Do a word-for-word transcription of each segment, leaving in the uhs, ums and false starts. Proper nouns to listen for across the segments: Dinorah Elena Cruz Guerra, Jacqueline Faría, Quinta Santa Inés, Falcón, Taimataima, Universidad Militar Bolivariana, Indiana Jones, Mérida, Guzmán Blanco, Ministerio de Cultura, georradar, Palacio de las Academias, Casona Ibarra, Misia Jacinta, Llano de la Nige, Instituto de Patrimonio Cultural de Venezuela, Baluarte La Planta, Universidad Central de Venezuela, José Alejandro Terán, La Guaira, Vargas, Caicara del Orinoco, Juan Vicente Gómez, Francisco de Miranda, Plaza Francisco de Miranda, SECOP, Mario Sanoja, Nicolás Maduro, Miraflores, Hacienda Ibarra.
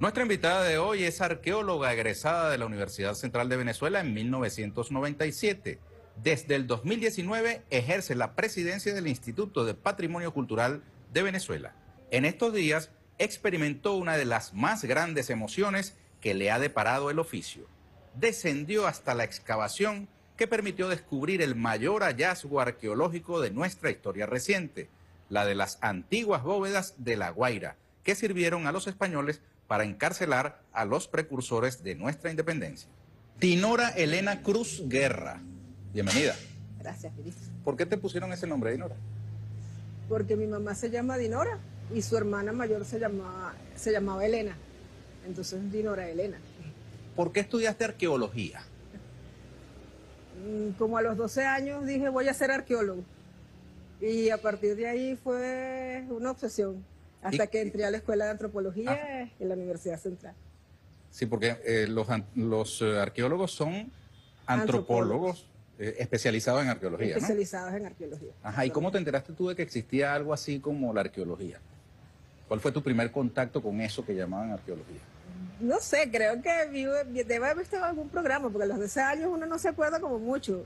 Nuestra invitada de hoy es arqueóloga egresada de la Universidad Central de Venezuela en mil novecientos noventa y siete. Desde el dos mil diecinueve ejerce la presidencia del Instituto de Patrimonio Cultural de Venezuela. En estos días experimentó una de las más grandes emociones que le ha deparado el oficio. Descendió hasta la excavación que permitió descubrir el mayor hallazgo arqueológico de nuestra historia reciente, la de las antiguas bóvedas de La Guaira, que sirvieron a los españoles para encarcelar a los precursores de nuestra independencia. Dinorah Elena Cruz Guerra, bienvenida. Gracias, Felipe. ¿Por qué te pusieron ese nombre, Dinorah? Porque mi mamá se llama Dinorah y su hermana mayor se llamaba, se llamaba Elena. Entonces, Dinorah Elena. ¿Por qué estudiaste arqueología? Como a los doce años dije, voy a ser arqueólogo. Y a partir de ahí fue una obsesión. Hasta y, que entré a la Escuela de Antropología ah, en la Universidad Central. Sí, porque eh, los, los arqueólogos son antropólogos, antropólogos. Eh, especializados en arqueología, Especializados ¿no? en arqueología. Ajá, ¿y cómo te enteraste tú de que existía algo así como la arqueología? ¿Cuál fue tu primer contacto con eso que llamaban arqueología? No sé, creo que debo haber visto algún programa, porque a los doce años uno no se acuerda como mucho.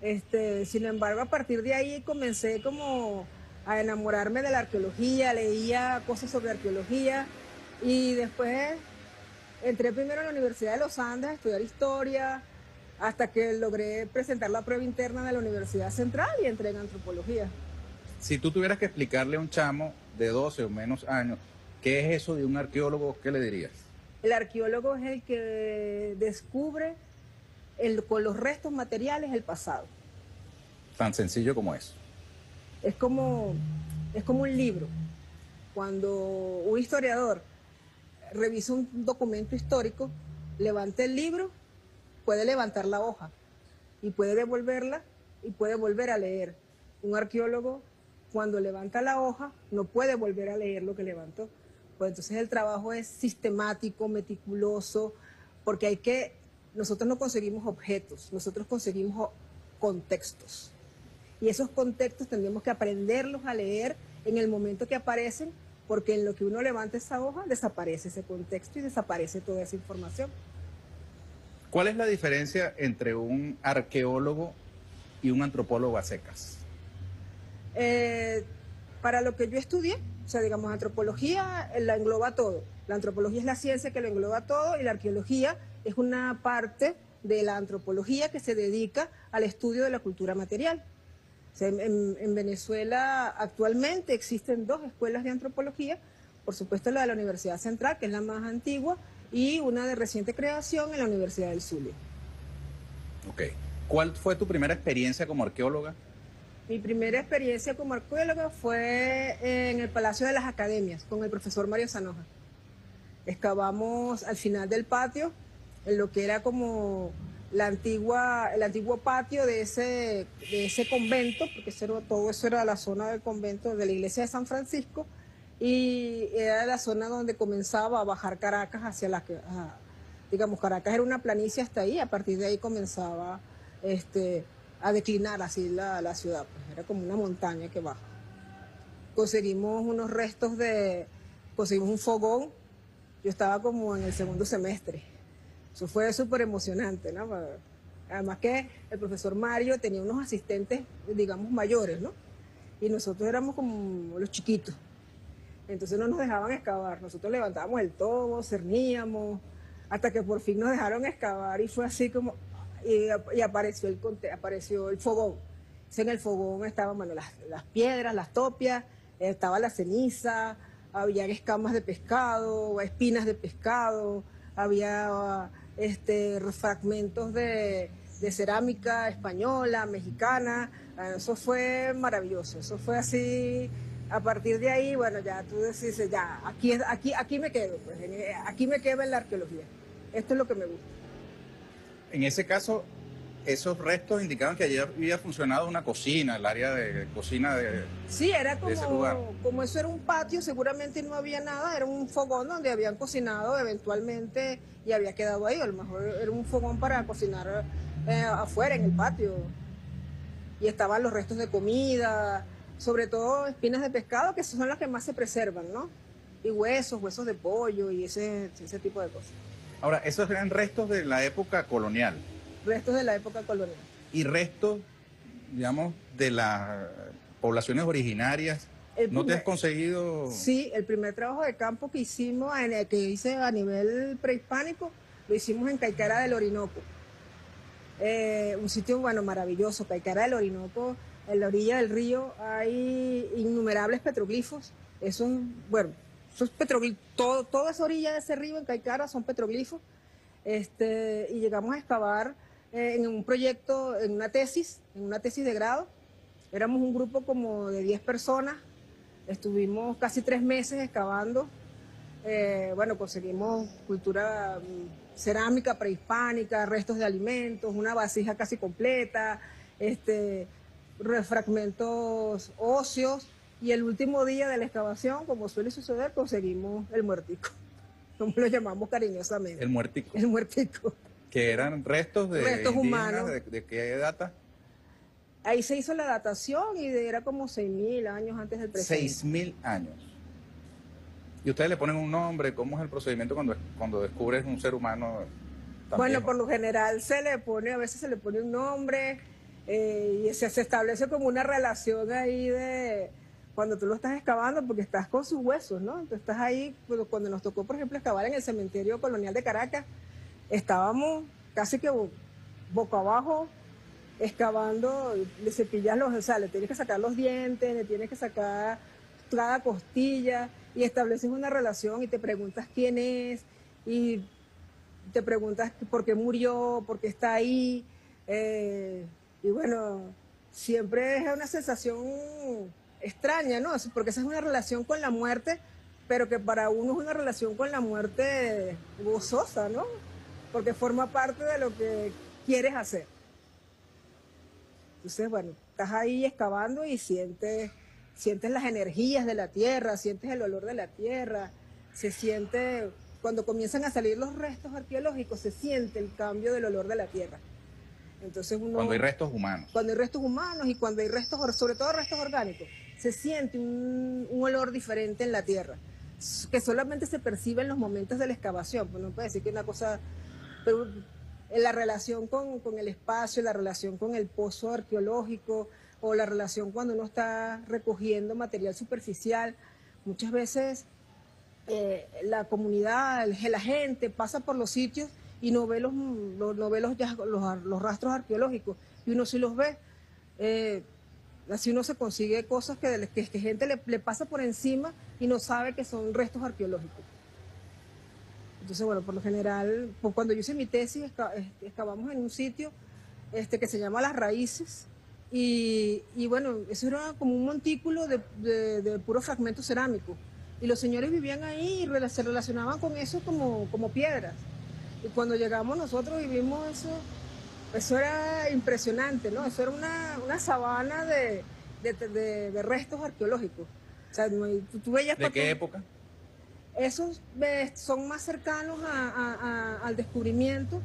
Este, sin embargo, a partir de ahí comencé como a enamorarme de la arqueología, leía cosas sobre arqueología y después entré primero a la Universidad de los Andes a estudiar historia, hasta que logré presentar la prueba interna de la Universidad Central y entré en antropología. Si tú tuvieras que explicarle a un chamo de doce o menos años, ¿qué es eso de un arqueólogo? ¿Qué le dirías? El arqueólogo es el que descubre el, con los restos materiales el pasado. Tan sencillo como eso. Es como, es como un libro. Cuando un historiador revisa un documento histórico, levanta el libro, puede levantar la hoja y puede devolverla y puede volver a leer. Un arqueólogo, cuando levanta la hoja, no puede volver a leer lo que levantó. Pues entonces el trabajo es sistemático, meticuloso, porque hay que... Nosotros no conseguimos objetos, nosotros conseguimos contextos. Y esos contextos tendremos que aprenderlos a leer en el momento que aparecen, porque en lo que uno levanta esa hoja, desaparece ese contexto y desaparece toda esa información. ¿Cuál es la diferencia entre un arqueólogo y un antropólogo a secas? Eh, para lo que yo estudié, o sea, digamos, antropología la engloba todo. La antropología es la ciencia que lo engloba todo y la arqueología es una parte de la antropología que se dedica al estudio de la cultura material. O sea, en, en Venezuela actualmente existen dos escuelas de antropología, por supuesto la de la Universidad Central, que es la más antigua, y una de reciente creación en la Universidad del Zulia. Ok. ¿Cuál fue tu primera experiencia como arqueóloga? Mi primera experiencia como arqueóloga fue en el Palacio de las Academias, con el profesor Mario Sanoja. Excavamos al final del patio, en lo que era como la antigua, el antiguo patio de ese, de ese convento, porque eso era, todo eso era la zona del convento de la iglesia de San Francisco, y era la zona donde comenzaba a bajar Caracas hacia la... A, digamos, Caracas era una planicie hasta ahí, a partir de ahí comenzaba... Este, a declinar así la, la ciudad, pues era como una montaña que baja. Conseguimos unos restos de... conseguimos un fogón, yo estaba como en el segundo semestre. Eso fue súper emocionante, ¿no? Además que el profesor Mario tenía unos asistentes, digamos, mayores, ¿no? Y nosotros éramos como los chiquitos. Entonces no nos dejaban excavar, nosotros levantábamos el tobo, cerníamos, hasta que por fin nos dejaron excavar y fue así como... Y, y apareció, el, apareció el fogón. En el fogón estaban, bueno, las, las piedras, las topias, estaba la ceniza, había escamas de pescado, espinas de pescado, había este, fragmentos de, de cerámica española, mexicana. Eso fue maravilloso, eso fue así. A partir de ahí, bueno, ya tú decís, ya, aquí, aquí, aquí me quedo, pues, aquí me quedo en la arqueología. Esto es lo que me gusta. En ese caso, esos restos indicaban que allí había funcionado una cocina, el área de cocina de sí, era como, ese lugar. Como eso era un patio, seguramente no había nada, era un fogón donde habían cocinado eventualmente y había quedado ahí, a lo mejor era un fogón para cocinar eh, afuera, en el patio. Y estaban los restos de comida, sobre todo espinas de pescado, que son las que más se preservan, ¿no? y huesos, huesos de pollo y ese, ese tipo de cosas. Ahora, esos eran restos de la época colonial. Restos de la época colonial. Y restos, digamos, de las poblaciones originarias. El ¿No primer, te has conseguido...? Sí, el primer trabajo de campo que hicimos, en el que hice a nivel prehispánico, lo hicimos en Caicara del Orinoco. Eh, un sitio, bueno, maravilloso, Caicara del Orinoco. En la orilla del río hay innumerables petroglifos. Es un, bueno, esos petroglifos, todo, toda esa orilla de ese río en Caicara son petroglifos. Este, y llegamos a excavar eh, en un proyecto, en una tesis, en una tesis de grado. Éramos un grupo como de diez personas. Estuvimos casi tres meses excavando. Eh, bueno, conseguimos cultura cerámica prehispánica, restos de alimentos, una vasija casi completa, este, fragmentos óseos. Y el último día de la excavación, como suele suceder, conseguimos el muertico. Como lo llamamos cariñosamente. El muertico. El muertico. Que eran restos de restos humanos. ¿De, de qué data? Ahí se hizo la datación y de, era como seis mil años antes del presente. seis mil años. Y ustedes le ponen un nombre. ¿Cómo es el procedimiento cuando, cuando descubres un ser humano tan Bueno, viejo? Por lo general se le pone, a veces se le pone un nombre eh, y se, se establece como una relación ahí de... Cuando tú lo estás excavando, porque estás con sus huesos, ¿no? Entonces estás ahí, cuando nos tocó, por ejemplo, excavar en el cementerio colonial de Caracas, estábamos casi que boca abajo, excavando, le cepillas los, o sea, le tienes que sacar los dientes, le tienes que sacar cada costilla, y estableces una relación y te preguntas quién es, y te preguntas por qué murió, por qué está ahí, eh, y bueno, siempre es una sensación extraña, ¿no? Porque esa es una relación con la muerte, pero que para uno es una relación con la muerte gozosa, ¿no? Porque forma parte de lo que quieres hacer. Entonces, bueno, estás ahí excavando y sientes, sientes las energías de la tierra, sientes el olor de la tierra, se siente, cuando comienzan a salir los restos arqueológicos, se siente el cambio del olor de la tierra. Entonces uno, cuando hay restos humanos. Cuando hay restos humanos y cuando hay restos, sobre todo restos orgánicos, se siente un, un olor diferente en la tierra, que solamente se percibe en los momentos de la excavación. Pues no puede decir que una cosa, pero en la relación con, con el espacio, la relación con el pozo arqueológico o la relación cuando uno está recogiendo material superficial, muchas veces eh, la comunidad, la gente pasa por los sitios y no ve los, no, no ve los, los, los rastros arqueológicos, y uno sí los ve. Eh, así uno se consigue cosas que, que, que gente le, le pasa por encima y no sabe que son restos arqueológicos. Entonces, bueno, por lo general, pues cuando yo hice mi tesis, excavamos en un sitio este, que se llama Las Raíces, y, y bueno, eso era como un montículo de, de, de puros fragmentos cerámicos, y los señores vivían ahí y se relacionaban con eso como, como piedras. Y cuando llegamos nosotros y vimos eso, eso era impresionante, ¿no? Eso era una, una sabana de, de, de, de restos arqueológicos. O sea, tú, tú veías... ¿De qué época? Esos son más cercanos a, a, a, al descubrimiento.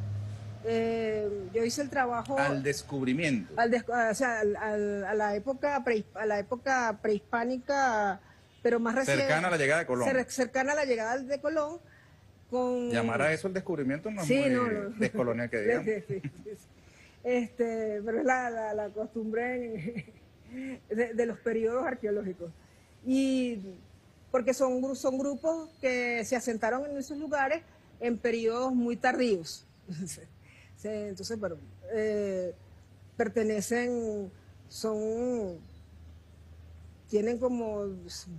Eh, yo hice el trabajo... ¿Al descubrimiento? Al des, o sea, al, al, a, la época pre, a la época prehispánica, pero más reciente. Cercana a la llegada de Colón. Cer, cercana a la llegada de Colón. Con... Llamar a eso el descubrimiento no es sí, muy no, no. descolonial que digamos. Sí, sí, sí. Este, pero es la, la, la costumbre en, de, de los periodos arqueológicos. Y porque son, son grupos que se asentaron en esos lugares en periodos muy tardíos. Entonces, bueno, eh, pertenecen, son, tienen como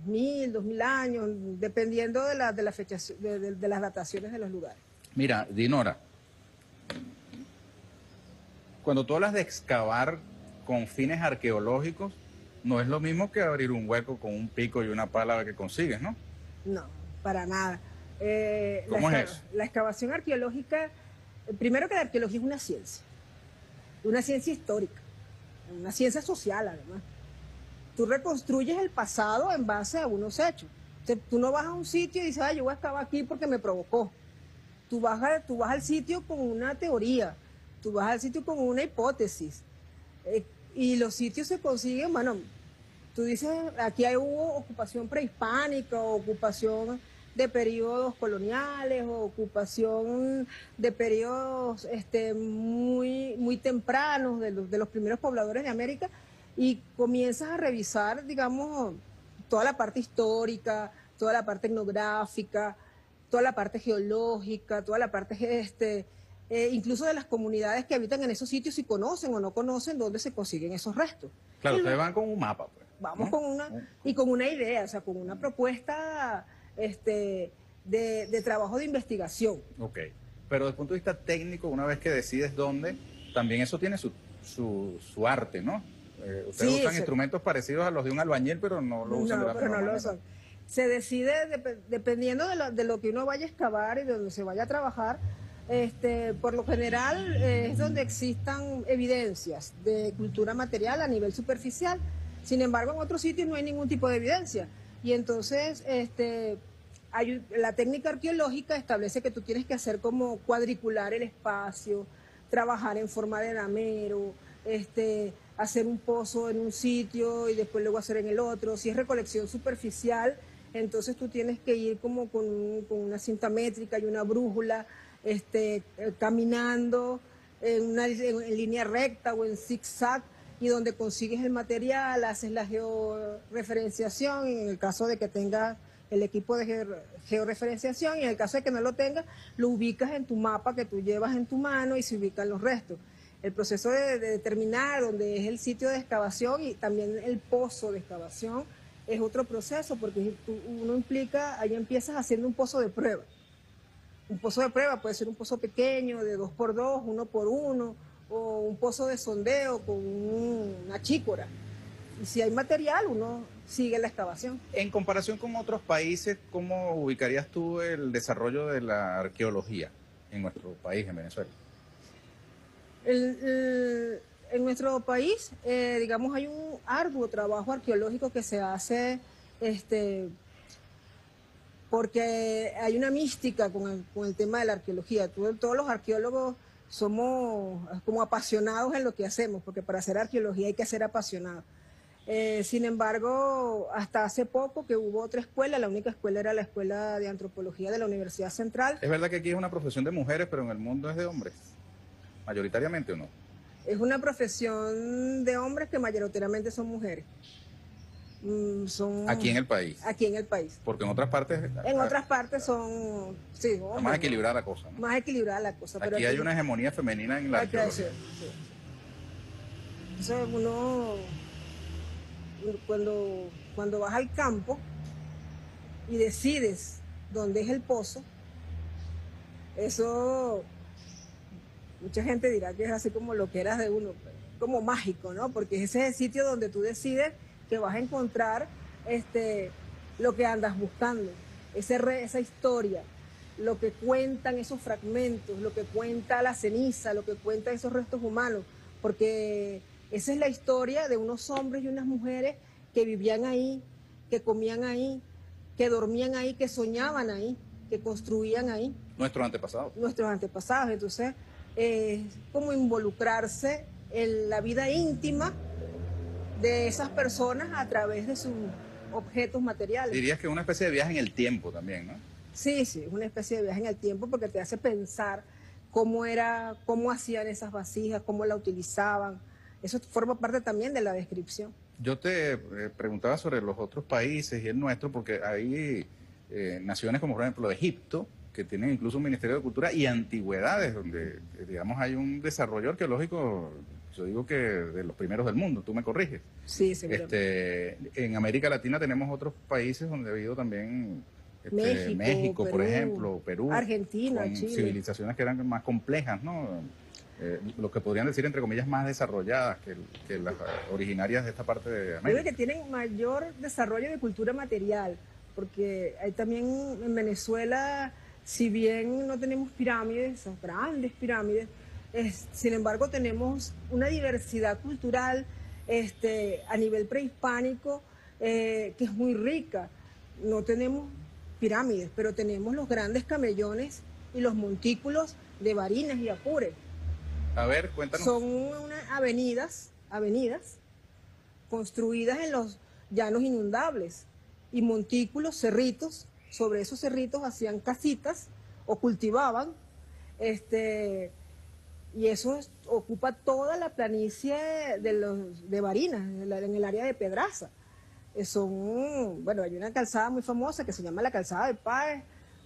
mil, dos mil años, dependiendo de, la, de, la fecha, de, de, de las dataciones de los lugares. Mira, Dinorah, cuando tú hablas de excavar con fines arqueológicos, no es lo mismo que abrir un hueco con un pico y una pala que consigues, ¿no? No, para nada. Eh, ¿Cómo es eso? La excavación arqueológica, primero que la arqueología es una ciencia, una ciencia histórica, una ciencia social además. Tú reconstruyes el pasado en base a unos hechos. Tú no vas a un sitio y dices, ah, yo voy a excavar aquí porque me provocó. Tú vas, a, tú vas al sitio con una teoría, tú vas al sitio con una hipótesis. Eh, y los sitios se consiguen, bueno, Tú dices, aquí hubo ocupación prehispánica, ocupación de periodos coloniales, o ocupación de periodos este, muy, muy tempranos de los, de los primeros pobladores de América, y comienzas a revisar, digamos, toda la parte histórica, toda la parte etnográfica, toda la parte geológica, toda la parte este, eh, incluso de las comunidades que habitan en esos sitios, si conocen o no conocen dónde se consiguen esos restos. Claro, ustedes van con un mapa, pues. Vamos, ¿no?, con una, y con una idea, o sea, con una propuesta este, de, de trabajo de investigación. Ok, pero desde el punto de vista técnico, una vez que decides dónde, también eso tiene su, su, su arte, ¿no? Eh, ustedes sí, usan se... instrumentos parecidos a los de un albañil, pero no lo usan. No, de la pero no manera. Lo usan. Se decide, de, dependiendo de lo, de lo que uno vaya a excavar y de donde se vaya a trabajar, este, por lo general eh, es donde existan evidencias de cultura material a nivel superficial. Sin embargo, en otros sitios no hay ningún tipo de evidencia. Y entonces este, hay, la técnica arqueológica establece que tú tienes que hacer como cuadricular el espacio, trabajar en forma de damero, este, hacer un pozo en un sitio y después luego hacer en el otro. Si es recolección superficial, entonces tú tienes que ir como con, con una cinta métrica y una brújula, este, eh, caminando en, una, en, en línea recta o en zigzag, y donde consigues el material, haces la georreferenciación, en el caso de que tengas el equipo de georreferenciación, y en el caso de que no lo tengas, lo ubicas en tu mapa que tú llevas en tu mano y se ubican los restos. El proceso de, de determinar dónde es el sitio de excavación y también el pozo de excavación es otro proceso, porque tú, uno implica, ahí empiezas haciendo un pozo de prueba. Un pozo de prueba puede ser un pozo pequeño, de dos por dos, uno por uno, o un pozo de sondeo con una chícora. Y si hay material, uno sigue la excavación. En comparación con otros países, ¿cómo ubicarías tú el desarrollo de la arqueología en nuestro país, en Venezuela? El, el, en nuestro país, eh, digamos, hay un arduo trabajo arqueológico que se hace este, porque hay una mística con el, con el tema de la arqueología. Todo, todos los arqueólogos somos como apasionados en lo que hacemos, porque para hacer arqueología hay que ser apasionados. Eh, sin embargo, hasta hace poco que hubo otra escuela, la única escuela era la Escuela de Antropología de la Universidad Central. ¿Es verdad que aquí es una profesión de mujeres, pero en el mundo es de hombres, mayoritariamente, o no? Es una profesión de hombres que mayoritariamente son mujeres. Mm, son... Aquí en el país. Aquí en el país. Porque en otras partes... En a, otras partes son... Sí, hombres, más equilibrada la cosa, ¿no? Más equilibrada la cosa. Pero aquí, aquí hay una hegemonía femenina en la arqueología. Sí. Entonces uno, cuando, cuando vas al campo y decides dónde es el pozo, eso... Mucha gente dirá que es así como lo que eras de uno, como mágico, ¿no? Porque ese es el sitio donde tú decides que vas a encontrar este, lo que andas buscando, ese re, esa historia, lo que cuentan esos fragmentos, lo que cuenta la ceniza, lo que cuentan esos restos humanos, porque esa es la historia de unos hombres y unas mujeres que vivían ahí, que comían ahí, que dormían ahí, que soñaban ahí, que construían ahí. Nuestros antepasados. Nuestros antepasados, entonces... es eh, como involucrarse en la vida íntima de esas personas a través de sus objetos materiales. Dirías que es una especie de viaje en el tiempo también, ¿no? Sí, sí, es una especie de viaje en el tiempo porque te hace pensar cómo era, cómo hacían esas vasijas, cómo la utilizaban. Eso forma parte también de la descripción. Yo te preguntaba sobre los otros países y el nuestro, porque hay eh, naciones como por ejemplo Egipto, que tienen incluso un Ministerio de Cultura y Antigüedades, donde, digamos, hay un desarrollo arqueológico, yo digo que de los primeros del mundo, tú me corriges. Sí, seguramente. Este, en América Latina tenemos otros países donde ha habido también este, México, México Perú, por ejemplo, Perú, Argentina, Chile. Civilizaciones que eran más complejas, ¿no? Eh, lo que podrían decir, entre comillas, más desarrolladas que, que las originarias de esta parte de América. Yo creo que tienen mayor desarrollo de cultura material, porque hay también en Venezuela... Si bien no tenemos pirámides, son grandes pirámides, es, sin embargo tenemos una diversidad cultural este, a nivel prehispánico eh, que es muy rica. No tenemos pirámides, pero tenemos los grandes camellones y los montículos de Barinas y Apure. A ver, cuéntanos. Son unas avenidas, avenidas construidas en los, llanos inundables y montículos, cerritos. Sobre esos cerritos hacían casitas o cultivaban. Este, y eso es, ocupa toda la planicie de, los, de Barinas, en el área de Pedraza. Son, bueno, hay una calzada muy famosa que se llama la calzada de Páez.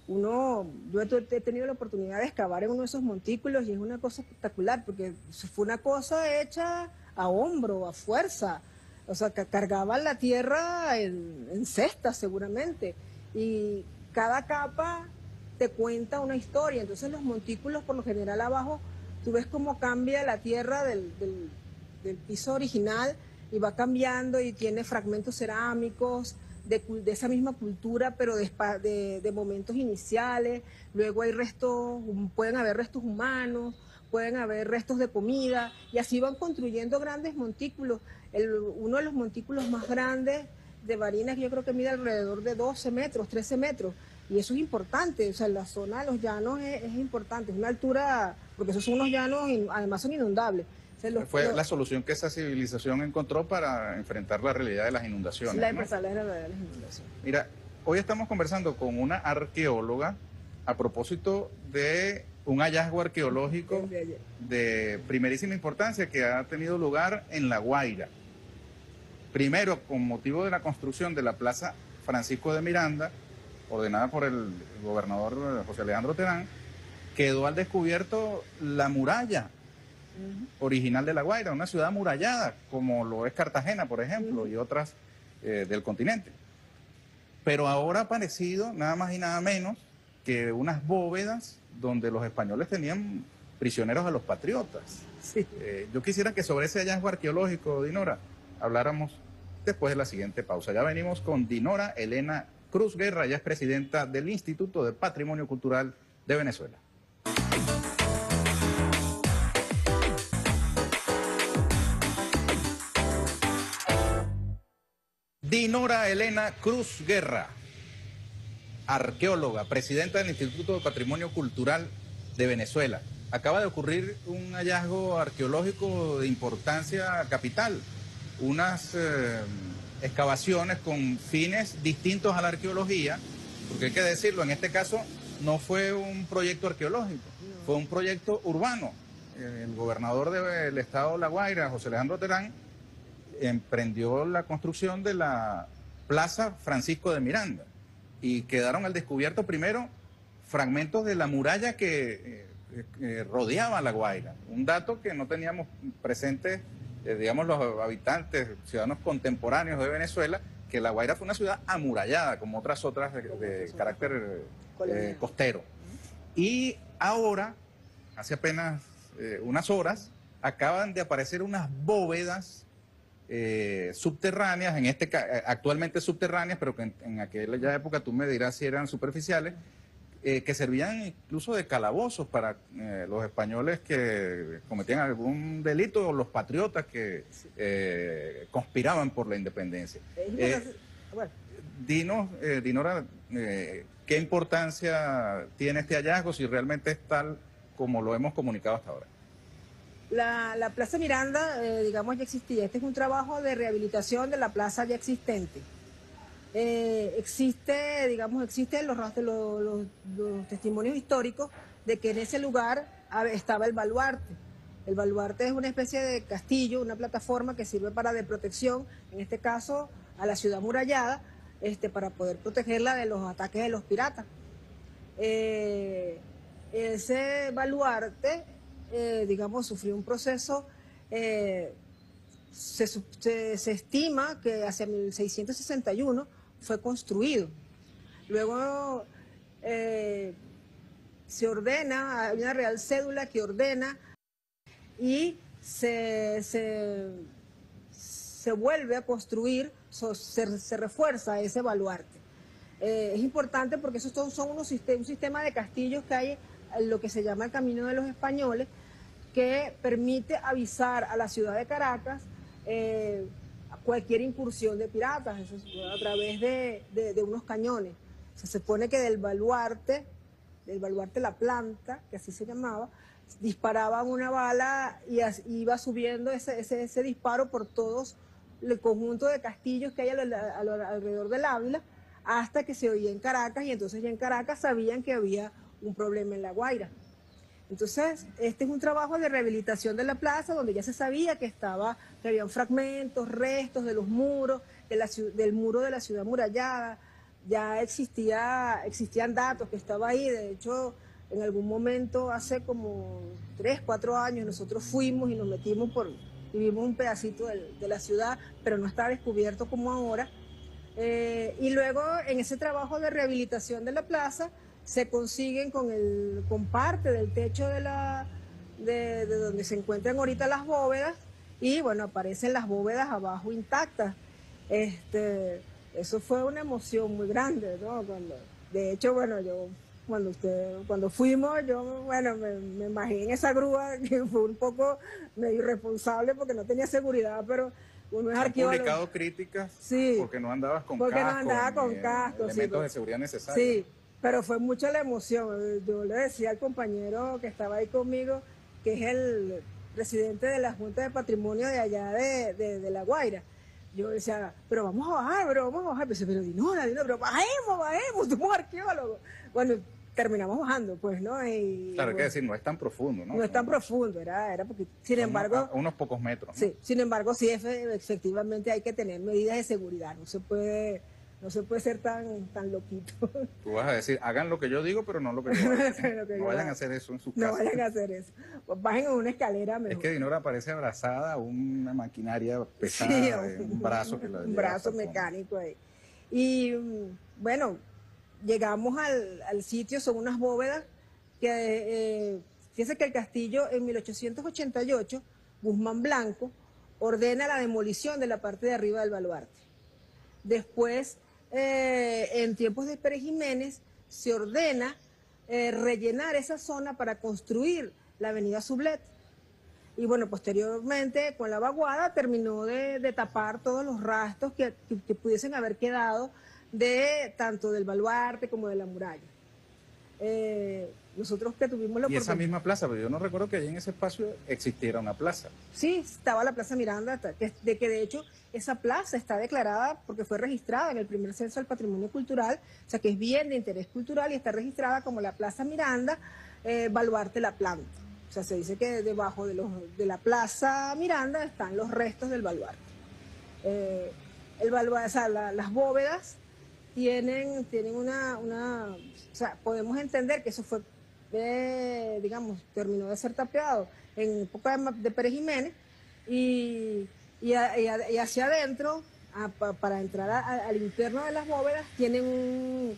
Uno, yo he tenido la oportunidad de excavar en uno de esos montículos y es una cosa espectacular, porque fue una cosa hecha a hombro, a fuerza. O sea, que cargaban la tierra en, en cestas seguramente. Y cada capa te cuenta una historia. Entonces los montículos, por lo general abajo, tú ves cómo cambia la tierra del, del, del piso original y va cambiando y tiene fragmentos cerámicos de, de esa misma cultura, pero de, de, de momentos iniciales. Luego hay restos, pueden haber restos humanos, pueden haber restos de comida, y así van construyendo grandes montículos. El, uno de los montículos más grandes de Barinas, yo creo que mide alrededor de doce metros, trece metros, y eso es importante. O sea, la zona de los llanos es, es importante, es una altura, porque esos son unos llanos, y además son inundables. O sea, los, fue los, la solución que esa civilización encontró para enfrentar la realidad de las inundaciones. La, ¿no? la realidad de las inundaciones. Mira, hoy estamos conversando con una arqueóloga a propósito de un hallazgo arqueológico de, de primerísima importancia que ha tenido lugar en La Guaira. Primero, con motivo de la construcción de la Plaza Francisco de Miranda, ordenada por el gobernador José Alejandro Terán, quedó al descubierto la muralla uh-huh. original de La Guaira, una ciudad amurallada, como lo es Cartagena, por ejemplo, uh-huh. y otras eh, del continente. Pero ahora ha aparecido, nada más y nada menos, que unas bóvedas donde los españoles tenían prisioneros a los patriotas. Sí. Eh, yo quisiera que sobre ese hallazgo arqueológico, Dinorah, habláramos después de la siguiente pausa. Ya venimos con Dinorah Elena Cruz Guerra, ya es presidenta del Instituto de Patrimonio Cultural de Venezuela. Dinorah Elena Cruz Guerra, arqueóloga, presidenta del Instituto de Patrimonio Cultural de Venezuela. Acaba de ocurrir un hallazgo arqueológico de importancia capital, unas eh, excavaciones con fines distintos a la arqueología, porque hay que decirlo, en este caso no fue un proyecto arqueológico, no. Fue un proyecto urbano. El gobernador del estado de La Guaira, José Alejandro Terán, emprendió la construcción de la Plaza Francisco de Miranda y quedaron al descubierto primero fragmentos de la muralla que eh, eh, rodeaba La Guaira, un dato que no teníamos presente, Eh, digamos, los habitantes, ciudadanos contemporáneos de Venezuela, que La Guaira fue una ciudad amurallada, como otras otras de, de carácter eh, costero. Y ahora, hace apenas eh, unas horas, acaban de aparecer unas bóvedas eh, subterráneas, en este actualmente subterráneas, pero que en, en aquella época tú me dirás si eran superficiales, eh, que servían incluso de calabozos para eh, los españoles que cometían algún delito o los patriotas que eh, conspiraban por la independencia. Eh, dinos, eh, Dinorah, eh, ¿qué importancia tiene este hallazgo si realmente es tal como lo hemos comunicado hasta ahora? La, la Plaza Miranda, eh, digamos, ya existía. Este es un trabajo de rehabilitación de la plaza ya existente. Eh, existe, digamos, existen los, los, los, los testimonios históricos de que en ese lugar estaba el baluarte. El baluarte es una especie de castillo, una plataforma que sirve para de protección, en este caso a la ciudad amurallada, este, para poder protegerla de los ataques de los piratas. Eh, ese baluarte, eh, digamos, sufrió un proceso. Eh, se, se, se estima que hacia mil seiscientos sesenta y uno fue construido. Luego eh, se ordena, hay una real cédula que ordena y se, se, se vuelve a construir, so, se, se refuerza ese baluarte. Eh, es importante porque esos son, son unos sistem- un sistema de castillos que hay en lo que se llama el Camino de los Españoles, que permite avisar a la ciudad de Caracas eh, cualquier incursión de piratas, eso es, a través de, de, de unos cañones. Se supone que del baluarte, del baluarte La Planta, que así se llamaba, disparaban una bala y as, iba subiendo ese, ese, ese disparo por todos el conjunto de castillos que hay al, al, al, alrededor del Ávila, hasta que se oía en Caracas, y entonces ya en Caracas sabían que había un problema en La Guaira. Entonces, este es un trabajo de rehabilitación de la plaza, donde ya se sabía que estaba, que habían fragmentos, restos de los muros, de la, del muro de la ciudad amurallada. Ya existía, existían datos que estaba ahí. De hecho, en algún momento, hace como tres, cuatro años, nosotros fuimos y nos metimos por, y vimos un pedacito de, de la ciudad, pero no estaba descubierto como ahora. Eh, y luego, en ese trabajo de rehabilitación de la plaza, se consiguen con, el, con parte del techo de, la, de, de donde se encuentran ahorita las bóvedas, y bueno, aparecen las bóvedas abajo intactas. Este, eso fue una emoción muy grande, ¿no? Cuando, de hecho, bueno, yo cuando, usted, cuando fuimos, yo bueno, me, me imaginé en esa grúa, que fue un poco medio irresponsable porque no tenía seguridad, pero... Uno es arqueólogo. Publicado críticas, sí, porque no andabas con porque casco, no andaba con eh, casco, elementos sí, pero, de seguridad necesarios. Sí, pero fue mucha la emoción. Yo le decía al compañero que estaba ahí conmigo, que es el presidente de la Junta de Patrimonio de allá de, de, de La Guaira. Yo decía, pero vamos a bajar, pero vamos a bajar. Pero, pero Dinorah, Dinorah, pero bajemos, bajemos, tú somos arqueólogos. Bueno, terminamos bajando, pues, ¿no? Y, claro, bueno, que decir, no es tan profundo, ¿no? No es tan profundo, era, era porque, sin Son embargo... Unos, unos pocos metros. Sí, sin embargo, sí, efectivamente hay que tener medidas de seguridad, no se puede, no se puede ser tan, tan loquito. Tú vas a decir, hagan lo que yo digo, pero no lo que yo voy a decir. No, no vayan a hacer eso en sus casas. No vayan a hacer eso. Bajen en una escalera mejor. Es que Dinorah parece abrazada a una maquinaria pesada, sí, eh, un brazo que la Un brazo mecánico ahí. Y, bueno... Llegamos al, al sitio, son unas bóvedas que, eh, fíjense que el castillo en mil ochocientos ochenta y ocho, Guzmán Blanco ordena la demolición de la parte de arriba del baluarte. Después, eh, en tiempos de Pérez Jiménez, se ordena eh, rellenar esa zona para construir la avenida Soublette. Y bueno, posteriormente, con la vaguada, terminó de, de tapar todos los rastros que, que, que pudiesen haber quedado de tanto del baluarte como de la muralla. Eh, nosotros que tuvimos la oportunidad... Y esa misma plaza, pero yo no recuerdo que allí en ese espacio existiera una plaza. Sí, estaba la Plaza Miranda, de que de hecho esa plaza está declarada porque fue registrada en el primer censo del patrimonio cultural, o sea que es bien de interés cultural y está registrada como la Plaza Miranda, eh, Baluarte La Planta. O sea, se dice que debajo de, los, de la Plaza Miranda están los restos del baluarte. Eh, el baluarte, o sea, la, las bóvedas tienen, tienen una, una... O sea, podemos entender que eso fue, eh, digamos, terminó de ser tapeado en época de Pérez Jiménez y, y, a, y, a, y hacia adentro, a, pa, para entrar a, a, al interno de las bóvedas, tienen un,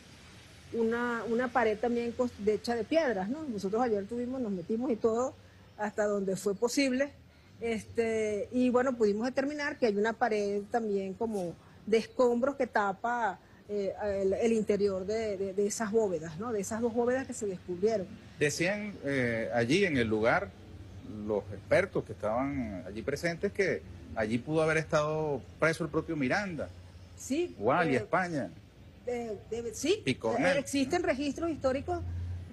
una, una pared también de, hecha de piedras, ¿no? Nosotros ayer tuvimos, nos metimos y todo hasta donde fue posible. Este, y bueno, pudimos determinar que hay una pared también como de escombros que tapa... Eh, el, el interior de, de, de esas bóvedas, ¿no? De esas dos bóvedas que se descubrieron. Decían eh, allí en el lugar, los expertos que estaban allí presentes, que allí pudo haber estado preso el propio Miranda. Sí. Guali, eh, España. Eh, eh, sí, eh, existen registros históricos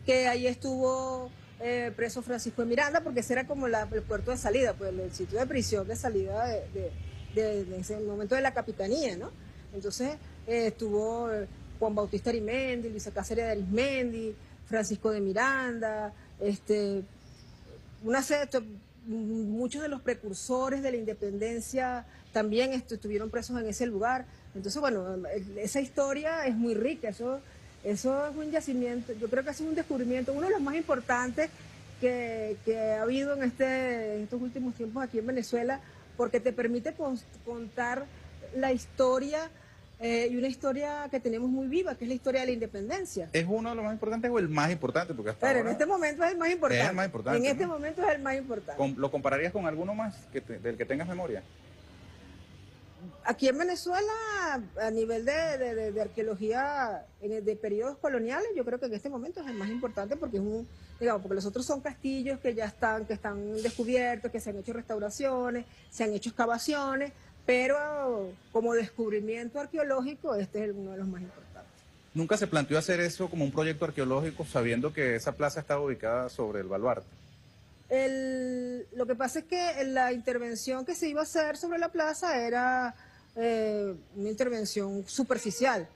que ahí estuvo eh, preso Francisco de Miranda, porque ese era como la, el puerto de salida, pues el sitio de prisión de salida de, de, de, de ese momento de la capitanía, ¿no? Entonces... Eh, estuvo eh, Juan Bautista Arismendi, Luisa Cáceres de Arismendi, Francisco de Miranda, este, una, muchos de los precursores de la independencia también est estuvieron presos en ese lugar. Entonces, bueno, esa historia es muy rica, eso, eso es un yacimiento, yo creo que es un descubrimiento, uno de los más importantes que, que ha habido en, este, en estos últimos tiempos aquí en Venezuela, porque te permite contar la historia. Eh, y una historia que tenemos muy viva, que es la historia de la independencia. ¿Es uno de los más importantes o el más importante? Porque hasta Pero ahora en este momento es el más importante. Es el más importante en ¿no? este momento es el más importante. ¿Lo compararías con alguno más que te, del que tengas memoria? Aquí en Venezuela, a nivel de, de, de, de arqueología de, de periodos coloniales, yo creo que en este momento es el más importante porque es un, digamos, porque los otros son castillos que ya están, que están descubiertos, que se han hecho restauraciones, se han hecho excavaciones. Pero como descubrimiento arqueológico, este es uno de los más importantes. ¿Nunca se planteó hacer eso como un proyecto arqueológico sabiendo que esa plaza estaba ubicada sobre el baluarte? El, lo que pasa es que la intervención que se iba a hacer sobre la plaza era eh, una intervención superficial.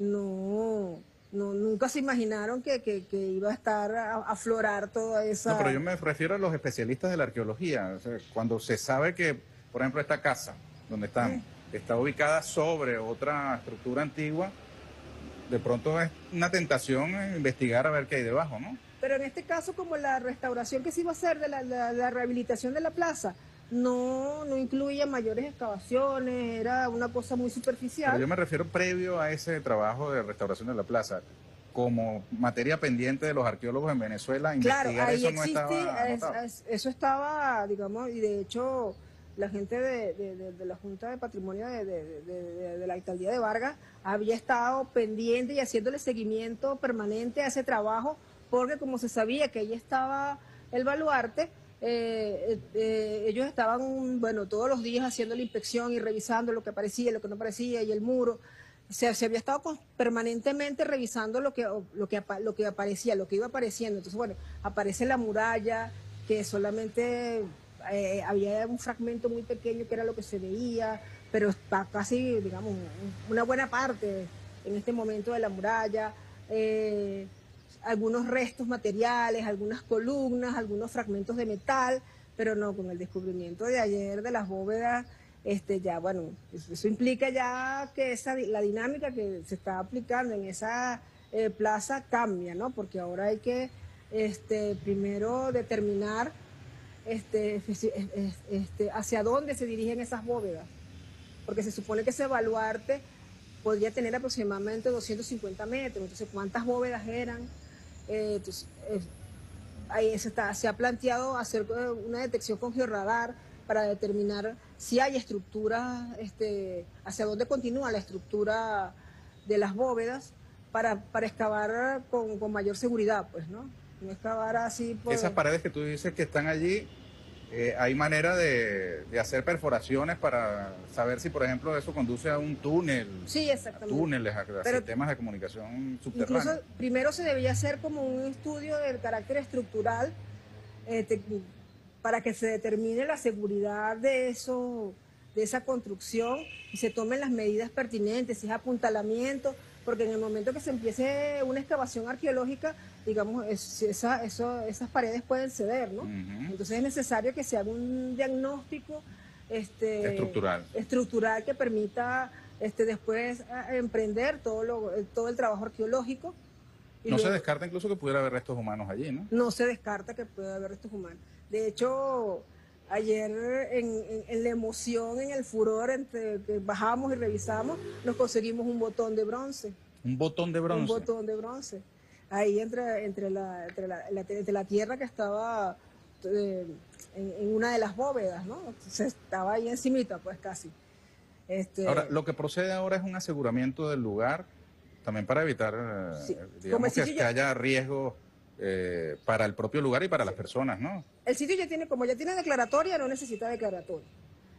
No, no, nunca se imaginaron que, que, que iba a estar a aflorar toda esa... No, pero yo me refiero a los especialistas de la arqueología. O sea, cuando se sabe que, por ejemplo, esta casa donde están, ¿eh? Está ubicada sobre otra estructura antigua, de pronto es una tentación investigar a ver qué hay debajo, ¿no? Pero en este caso, como la restauración que se iba a hacer de la, la, la rehabilitación de la plaza no, no incluía mayores excavaciones, era una cosa muy superficial. Pero yo me refiero previo a ese trabajo de restauración de la plaza, como materia pendiente de los arqueólogos en Venezuela, investigar claro, ahí eso existe, no estaba anotado. Es, es, eso estaba, digamos, y de hecho la gente de, de, de, de la Junta de Patrimonio de, de, de, de, de la Alcaldía de Vargas había estado pendiente y haciéndole seguimiento permanente a ese trabajo, porque como se sabía que ahí estaba el baluarte, eh, eh, ellos estaban, bueno, todos los días haciendo la inspección y revisando lo que aparecía, lo que no aparecía, y el muro. Se, se había estado con, permanentemente revisando lo que, lo, que, lo que aparecía, lo que iba apareciendo. Entonces, bueno, aparece la muralla, que solamente eh, había un fragmento muy pequeño que era lo que se veía, pero está casi, digamos, una buena parte en este momento de la muralla. Eh, algunos restos materiales, algunas columnas, algunos fragmentos de metal, pero no, con el descubrimiento de ayer de las bóvedas, este, ya, bueno, eso, eso implica ya que esa, la dinámica que se está aplicando en esa eh, plaza cambia, ¿no? Porque ahora hay que este, primero determinar este, este, hacia dónde se dirigen esas bóvedas, porque se supone que ese baluarte podría tener aproximadamente doscientos cincuenta metros, entonces, ¿cuántas bóvedas eran? Eh, entonces, eh, ahí se, está, se ha planteado hacer una detección con georradar para determinar si hay estructuras, este, hacia dónde continúa la estructura de las bóvedas, para, para excavar con, con mayor seguridad, pues, ¿no? No excavar así por... Esas paredes que tú dices que están allí, eh, ¿hay manera de, de hacer perforaciones para saber si, por ejemplo, eso conduce a un túnel? Sí, exactamente. A túneles, a, a Pero, sistemas de comunicación subterránea. Incluso primero se debía hacer como un estudio del carácter estructural, eh, te, para que se determine la seguridad de, eso, de esa construcción y se tomen las medidas pertinentes, si es apuntalamiento, porque en el momento que se empiece una excavación arqueológica, digamos, es, esa, eso, esas paredes pueden ceder, ¿no? Uh-huh. Entonces es necesario que se haga un diagnóstico este, estructural. estructural que permita este, después emprender todo, lo, todo el trabajo arqueológico. Y no luego, se descarta incluso que pudiera haber restos humanos allí, ¿no? No se descarta que pueda haber restos humanos. De hecho, ayer en, en, en la emoción, en el furor, entre que bajamos y revisamos, nos conseguimos un botón de bronce. ¿Un botón de bronce? Un botón de bronce. Ahí entre, entre, la, entre, la, entre la tierra que estaba eh, en, en una de las bóvedas, ¿no? Se estaba ahí encimita, pues casi. Este... Ahora, lo que procede ahora es un aseguramiento del lugar, también para evitar, sí, digamos, que, ya... que haya riesgos. Eh, para el propio lugar y para las personas, ¿no? El sitio ya tiene, como ya tiene declaratoria, no necesita declaratoria.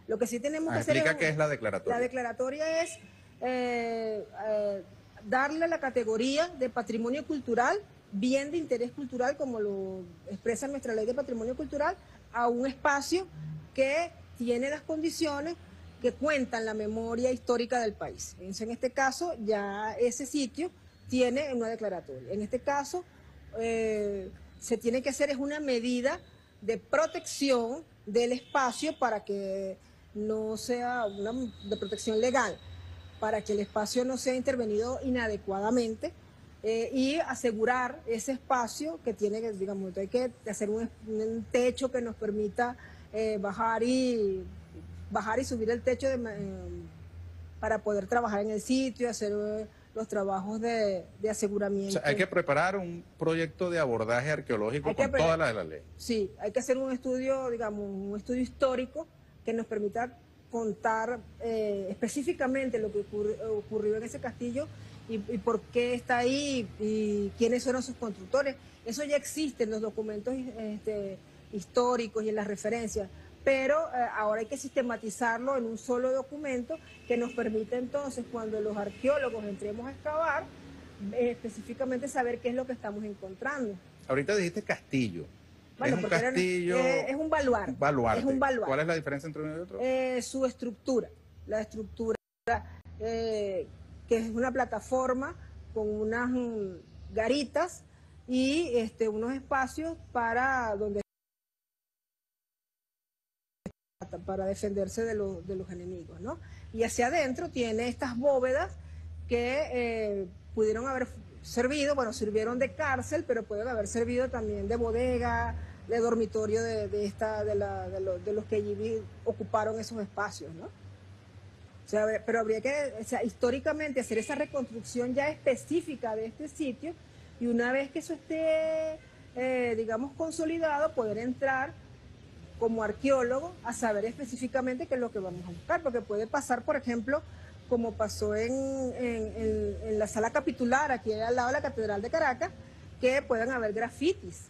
Lo que sí tenemos ah, que hacer es... ¿Explica qué es la declaratoria? La declaratoria es eh, eh, darle la categoría de patrimonio cultural, bien de interés cultural, como lo expresa nuestra ley de patrimonio cultural, a un espacio que tiene las condiciones que cuentan la memoria histórica del país. Entonces, en este caso, ya ese sitio tiene una declaratoria. En este caso... Eh, se tiene que hacer es una medida de protección del espacio para que no sea una de protección legal, para que el espacio no sea intervenido inadecuadamente eh, y asegurar ese espacio que tiene, digamos, hay que hacer un, un techo que nos permita eh, bajar y bajar y subir el techo de, eh, para poder trabajar en el sitio, hacer... Eh, los trabajos de, de aseguramiento. O sea, hay que preparar un proyecto de abordaje arqueológico con todas las de la ley. Sí, hay que hacer un estudio, digamos, un estudio histórico que nos permita contar eh, específicamente lo que ocurre, ocurrió en ese castillo y, y por qué está ahí y quiénes fueron sus constructores. Eso ya existe en los documentos este, históricos y en las referencias, pero eh, ahora hay que sistematizarlo en un solo documento que nos permite entonces, cuando los arqueólogos entremos a excavar, eh, específicamente saber qué es lo que estamos encontrando. Ahorita dijiste castillo, Bueno, es un castillo... Es, es un baluarte. Baluarte. Es un baluarte. ¿Cuál es la diferencia entre uno y otro? Eh, su estructura. La estructura eh, que es una plataforma con unas um, garitas y este, unos espacios para donde para defenderse de, lo, de los enemigos, ¿no? Y hacia adentro tiene estas bóvedas que eh, pudieron haber servido, bueno, sirvieron de cárcel, pero pueden haber servido también de bodega, de dormitorio de, de, esta, de, la, de, lo, de los que allí ocuparon esos espacios, ¿no? O sea, pero habría que, o sea, históricamente, hacer esa reconstrucción ya específica de este sitio y una vez que eso esté, eh, digamos, consolidado, poder entrar como arqueólogo a saber específicamente qué es lo que vamos a buscar, porque puede pasar, por ejemplo, como pasó en, en, en, en la sala capitular, aquí al lado de la Catedral de Caracas, que puedan haber grafitis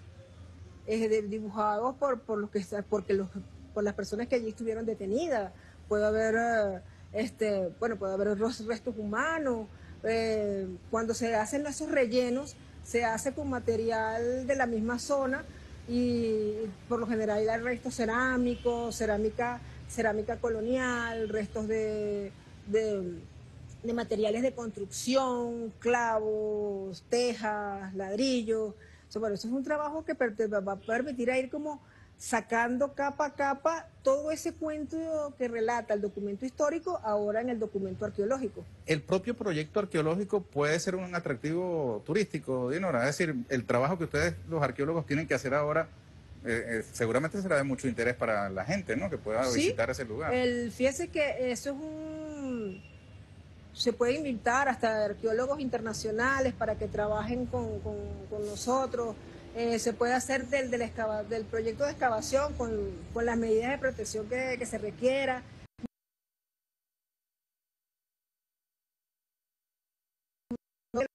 eh, de, dibujados por, por, los que, porque los, por las personas que allí estuvieron detenidas. Puede haber, eh, este, bueno, puede haber restos humanos. Eh, cuando se hacen esos rellenos, se hace con material de la misma zona y por lo general hay restos cerámicos, cerámica, cerámica colonial, restos de... De, de materiales de construcción, clavos, tejas, ladrillos. O sea, bueno, eso es un trabajo que te va a permitir a ir como sacando capa a capa todo ese cuento que relata el documento histórico ahora en el documento arqueológico. El propio proyecto arqueológico puede ser un atractivo turístico, Dinorah. Es decir, el trabajo que ustedes, los arqueólogos, tienen que hacer ahora Eh, eh, seguramente será de mucho interés para la gente, ¿no? Que pueda sí, visitar ese lugar. El, fíjese que eso es un... Se puede invitar hasta arqueólogos internacionales para que trabajen con, con, con nosotros. Eh, se puede hacer del, del, excava, del proyecto de excavación con, con las medidas de protección que, que se requiera. El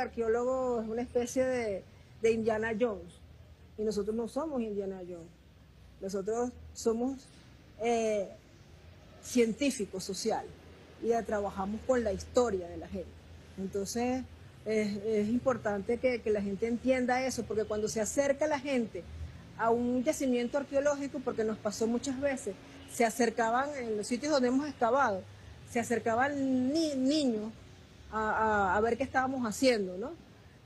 arqueólogo es una especie de, de Indiana Jones. Y nosotros no somos Indiana Jones, nosotros somos eh, científicos sociales y trabajamos con la historia de la gente. Entonces es, es importante que, que la gente entienda eso, porque cuando se acerca la gente a un yacimiento arqueológico, porque nos pasó muchas veces, se acercaban en los sitios donde hemos excavado, se acercaban ni, niños a, a, a ver qué estábamos haciendo, ¿no?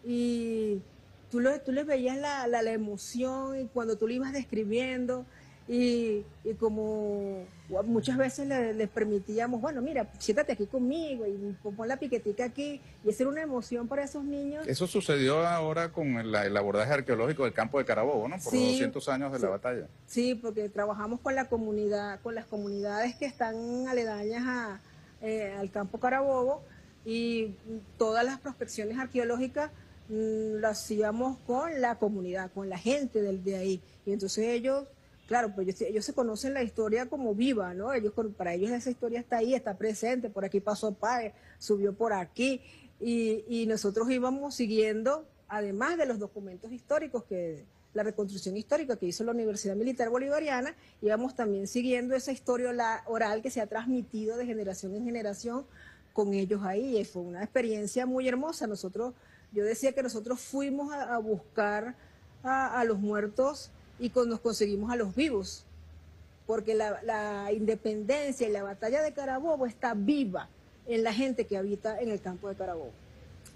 Y... Tú, lo, tú les veías la, la, la emoción y cuando tú le ibas describiendo y, y como muchas veces les, les permitíamos, bueno, mira, siéntate aquí conmigo y pon la piquetica aquí, y hacer una emoción para esos niños. Eso sucedió ahora con el, el abordaje arqueológico del Campo de Carabobo, ¿no? Por sí, los doscientos años de sí, la batalla. Sí, porque trabajamos con la comunidad, con las comunidades que están aledañas a, eh, al Campo Carabobo, y todas las prospecciones arqueológicas lo hacíamos con la comunidad, con la gente del, de ahí. Y entonces ellos, claro, pues ellos, ellos se conocen la historia como viva, ¿no? Ellos, para ellos esa historia está ahí, está presente, por aquí pasó Páez, subió por aquí. Y, y nosotros íbamos siguiendo, además de los documentos históricos, que la reconstrucción histórica que hizo la Universidad Militar Bolivariana, íbamos también siguiendo esa historia oral que se ha transmitido de generación en generación con ellos ahí. Y fue una experiencia muy hermosa. Nosotros... Yo decía que nosotros fuimos a, a buscar a, a los muertos y con, nos conseguimos a los vivos, porque la, la independencia y la batalla de Carabobo está viva en la gente que habita en el Campo de Carabobo.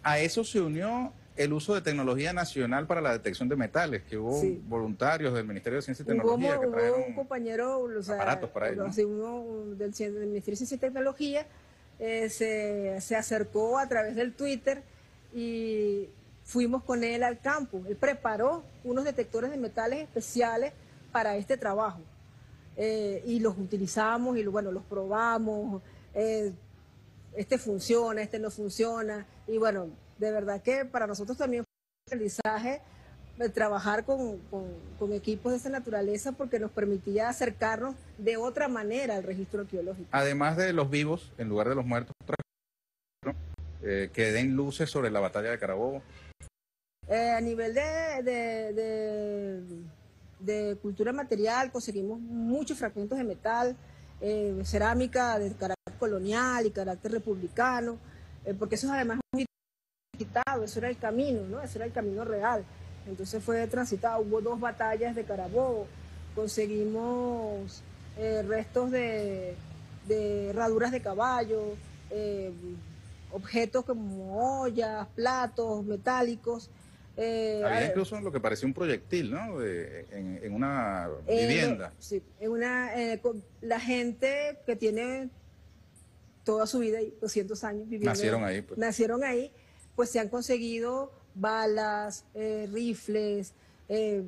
A eso se unió el uso de tecnología nacional para la detección de metales, que hubo sí, voluntarios del Ministerio de Ciencia y Tecnología. Hubo, que trajeron hubo un compañero, o sea, aparatos para ello, ¿no? Uno del, del Ministerio de Ciencia y Tecnología eh, se, se acercó a través del Twitter y fuimos con él al campo. Él preparó unos detectores de metales especiales para este trabajo eh, y los utilizamos y bueno, los probamos, eh, este funciona, este no funciona, y bueno, de verdad que para nosotros también fue un aprendizaje de trabajar con, con, con equipos de esa naturaleza, porque nos permitía acercarnos de otra manera al registro arqueológico. Además de los vivos, en lugar de los muertos, Eh, que den luces sobre la batalla de Carabobo. Eh, a nivel de, de, de, de cultura material conseguimos muchos fragmentos de metal, eh, cerámica de carácter colonial y carácter republicano, eh, porque eso es además un quitado, eso era el camino, ¿no? Eso era el camino real. Entonces fue transitado, hubo dos batallas de Carabobo, conseguimos eh, restos de, de herraduras de caballo, eh, objetos como ollas, platos metálicos. Eh, Había incluso lo que parecía un proyectil, ¿no? De, en, en una vivienda. Eh, sí, en una, eh, con la gente que tiene toda su vida, doscientos años viviendo. Nacieron ahí. Pues. Nacieron ahí, pues se han conseguido balas, eh, rifles, eh,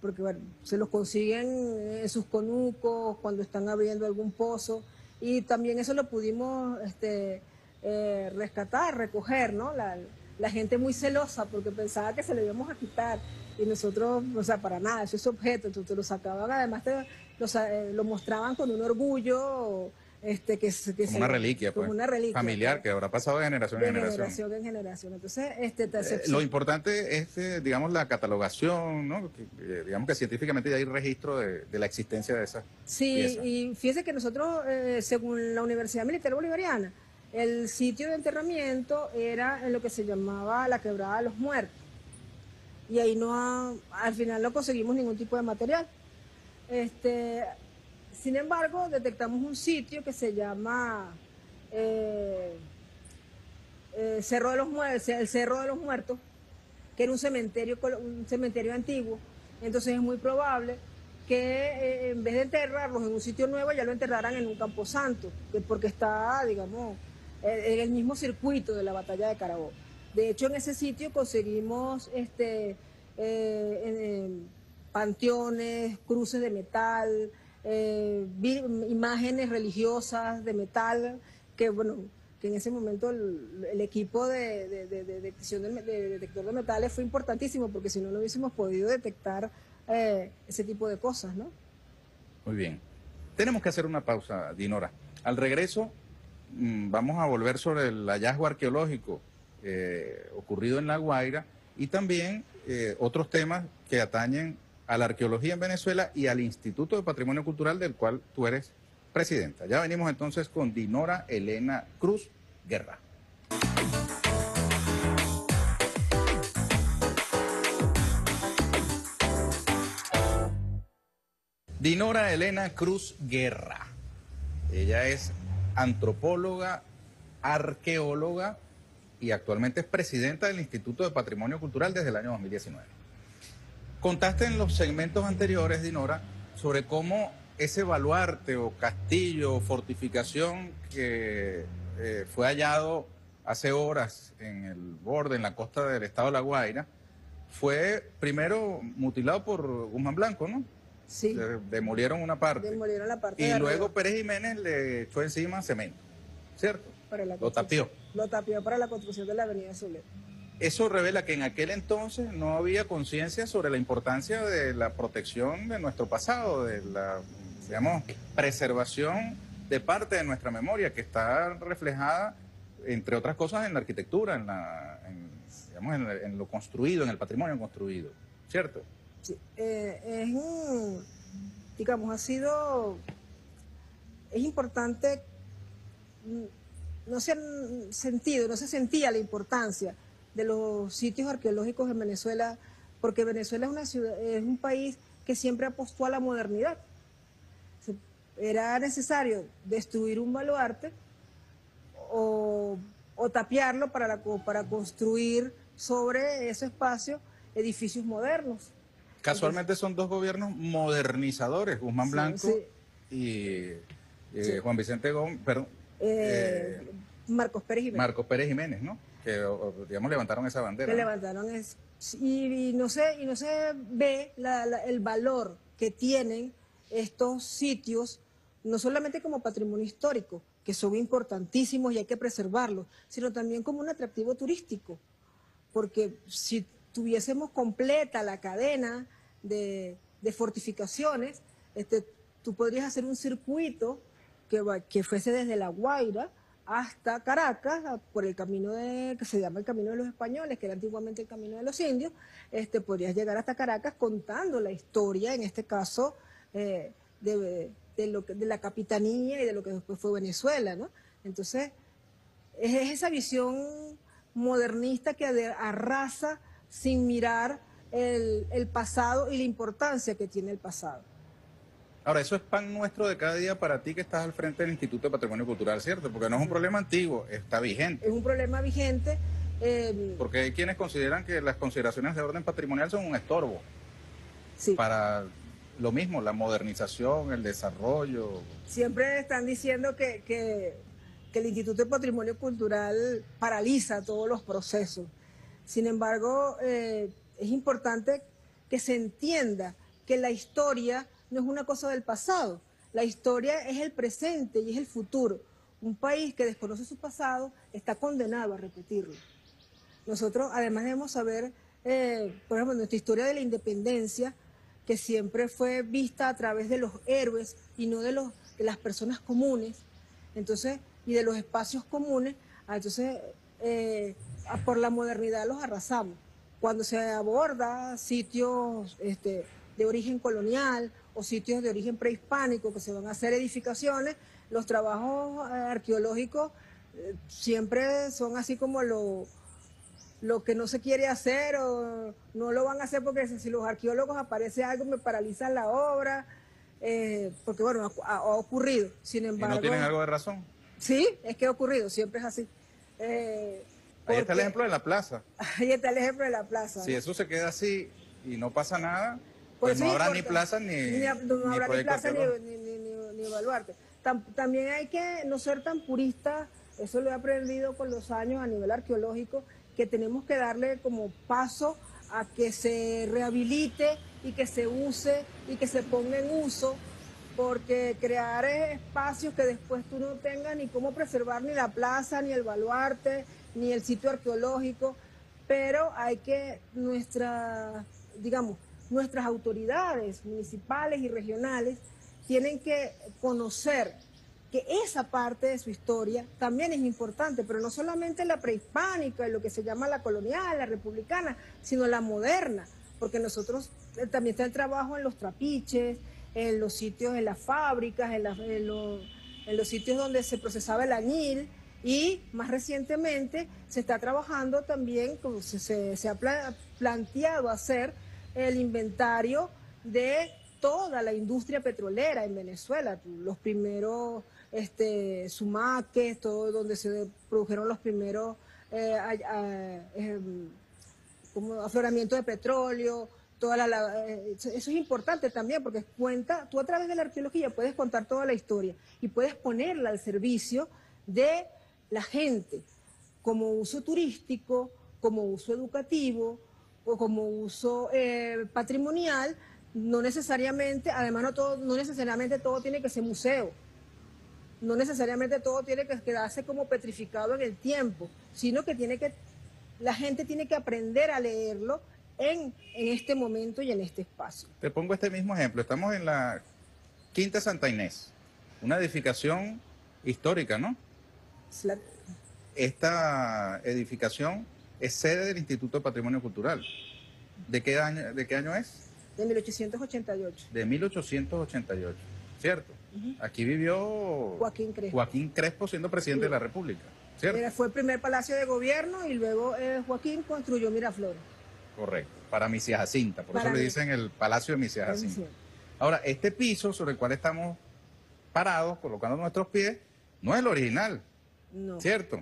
porque bueno, se los consiguen en sus conucos, cuando están abriendo algún pozo. Y también eso lo pudimos este, eh, rescatar, recoger, ¿no? La, La gente muy celosa porque pensaba que se lo íbamos a quitar y nosotros, o sea, para nada, eso es objeto, entonces te lo sacaban, además te los, eh, lo mostraban con un orgullo este, que, que como, se, una reliquia, como pues, una reliquia familiar, ¿no? Que habrá pasado de generación en generación. De generación en generación, entonces este, te eh, lo importante es, eh, digamos, la catalogación, ¿no? Que, eh, digamos que científicamente ya hay registro de, de la existencia de esas sí, piezas. Y fíjense que nosotros, eh, según la Universidad Militar Bolivariana, el sitio de enterramiento era en lo que se llamaba la Quebrada de los Muertos. Y ahí no ha, al final no conseguimos ningún tipo de material. Este, sin embargo, detectamos un sitio que se llama eh, eh, Cerro de los Muertos, el Cerro de los Muertos, que era un cementerio, un cementerio antiguo. Entonces es muy probable que eh, en vez de enterrarlos en un sitio nuevo, ya lo enterraran en un camposanto, que porque está, digamos, en el mismo circuito de la batalla de Carabobo. De hecho, en ese sitio conseguimos este, eh, en, panteones, cruces de metal, eh, imágenes religiosas de metal, que bueno, que en ese momento el, el equipo de, de, de, de detección de, de detector de metales fue importantísimo, porque si no, no hubiésemos podido detectar eh, ese tipo de cosas, ¿no? Muy bien. Tenemos que hacer una pausa, Dinorah. Al regreso vamos a volver sobre el hallazgo arqueológico eh, ocurrido en La Guaira y también eh, otros temas que atañen a la arqueología en Venezuela y al Instituto de Patrimonio Cultural, del cual tú eres presidenta. Ya venimos entonces con Dinorah Elena Cruz Guerra. Dinorah Elena Cruz Guerra. Ella es antropóloga, arqueóloga y actualmente es presidenta del Instituto de Patrimonio Cultural desde el año dos mil diecinueve. Contaste en los segmentos anteriores, Dinorah, sobre cómo ese baluarte o castillo o fortificación que eh, fue hallado hace horas en el borde, en la costa del estado de La Guaira, fue primero mutilado por Guzmán Blanco, ¿no? Sí. Demolieron una parte. Demolieron la parte. Y de luego Pérez Jiménez le echó encima cemento, ¿cierto? Para la lo tapió. Lo tapió para la construcción de la Avenida Soublette. Eso revela que en aquel entonces no había conciencia sobre la importancia de la protección de nuestro pasado, de la, digamos, preservación de parte de nuestra memoria, que está reflejada, entre otras cosas, en la arquitectura, en, la, en, digamos, en, en lo construido, en el patrimonio construido, ¿cierto? Sí, eh, es un, digamos, ha sido, es importante, no se han sentido, no se sentía la importancia de los sitios arqueológicos en Venezuela, porque Venezuela es una ciudad, es un país que siempre apostó a la modernidad. Era necesario destruir un baluarte o, o tapiarlo para, la, para construir sobre ese espacio edificios modernos. Casualmente son dos gobiernos modernizadores, Guzmán Blanco sí, sí. y eh, sí. Juan Vicente Gómez, perdón. Eh, eh, Marcos Pérez Jiménez. Marcos Pérez Jiménez, ¿no? Que, digamos, levantaron esa bandera. Que levantaron es, y, y, no se, y no se ve la, la, el valor que tienen estos sitios, no solamente como patrimonio histórico, que son importantísimos y hay que preservarlos, sino también como un atractivo turístico. Porque si tuviésemos completa la cadena de, de fortificaciones, este, tú podrías hacer un circuito que, que fuese desde La Guaira hasta Caracas, por el camino de, que se llama el Camino de los Españoles, que era antiguamente el Camino de los Indios, este, podrías llegar hasta Caracas contando la historia, en este caso, eh, de, de, lo que, de la capitanía y de lo que después fue Venezuela, ¿no? Entonces, es, es esa visión modernista que arrasa sin mirar el, el pasado y la importancia que tiene el pasado. Ahora, eso es pan nuestro de cada día para ti que estás al frente del Instituto de Patrimonio Cultural, ¿cierto? Porque no es un problema antiguo, está vigente. Es un problema vigente. Eh, Porque hay quienes consideran que las consideraciones de orden patrimonial son un estorbo. Sí. Para lo mismo, la modernización, el desarrollo. Siempre están diciendo que, que, que el Instituto de Patrimonio Cultural paraliza todos los procesos. Sin embargo, eh, es importante que se entienda que la historia no es una cosa del pasado. La historia es el presente y es el futuro. Un país que desconoce su pasado está condenado a repetirlo. Nosotros además debemos saber, eh, por ejemplo, nuestra historia de la independencia, que siempre fue vista a través de los héroes y no de, los, de las personas comunes, entonces, y de los espacios comunes. Entonces, eh, por la modernidad los arrasamos. Cuando se aborda sitios este, de origen colonial, o sitios de origen prehispánico que se van a hacer edificaciones, los trabajos eh, arqueológicos eh, siempre son así como lo, lo que no se quiere hacer o no lo van a hacer porque si los arqueólogos aparece algo me paralizan la obra, eh, porque bueno, ha, ha ocurrido, sin embargo... ¿Y no tienen algo de razón? Sí, es que ha ocurrido, siempre es así. Eh, ahí porque, está el ejemplo de la plaza. Ahí está el ejemplo de la plaza. Si ¿no? Eso se queda así y no pasa nada... Pues no habrá ni plaza ni ni baluarte. También hay que no ser tan purista, eso lo he aprendido con los años a nivel arqueológico, que tenemos que darle como paso a que se rehabilite y que se use y que se ponga en uso, porque crear espacios que después tú no tengas ni cómo preservar ni la plaza, ni el baluarte, ni el sitio arqueológico, pero hay que nuestra, digamos, nuestras autoridades municipales y regionales tienen que conocer que esa parte de su historia también es importante, pero no solamente la prehispánica, lo que se llama la colonial, la republicana, sino la moderna, porque nosotros eh, también está el trabajo en los trapiches, en los sitios, en las fábricas, en, la, en, lo, en los sitios donde se procesaba el añil, y más recientemente se está trabajando también, como se, se, se ha pla- planteado hacer, el inventario de toda la industria petrolera en Venezuela, los primeros este, sumaques, todo donde se produjeron los primeros eh, a, a, eh, como afloramiento de petróleo, toda la, la, eh, eso es importante también porque cuenta, tú a través de la arqueología puedes contar toda la historia y puedes ponerla al servicio de la gente como uso turístico, como uso educativo, o como uso eh, patrimonial, no necesariamente, además no, todo, no necesariamente todo tiene que ser museo, no necesariamente todo tiene que quedarse como petrificado en el tiempo, sino que tiene que, la gente tiene que aprender a leerlo en, en este momento y en este espacio. Te pongo este mismo ejemplo, estamos en la Quinta Santa Inés, una edificación histórica, ¿no? La... Esta edificación... es sede del Instituto de Patrimonio Cultural. ¿De qué año, de qué año es? De mil ochocientos ochenta y ocho. De mil ochocientos ochenta y ocho, ¿cierto? Uh-huh. Aquí vivió Joaquín Crespo. Joaquín Crespo siendo presidente sí. de la República, ¿cierto? Era, fue el primer palacio de gobierno y luego eh, Joaquín construyó Miraflores. Correcto, para Misia Jacinta, por para eso mí. Le dicen el Palacio de Misia Jacinta. Misia. Ahora, este piso sobre el cual estamos parados, colocando nuestros pies, no es el original, no. ¿Cierto?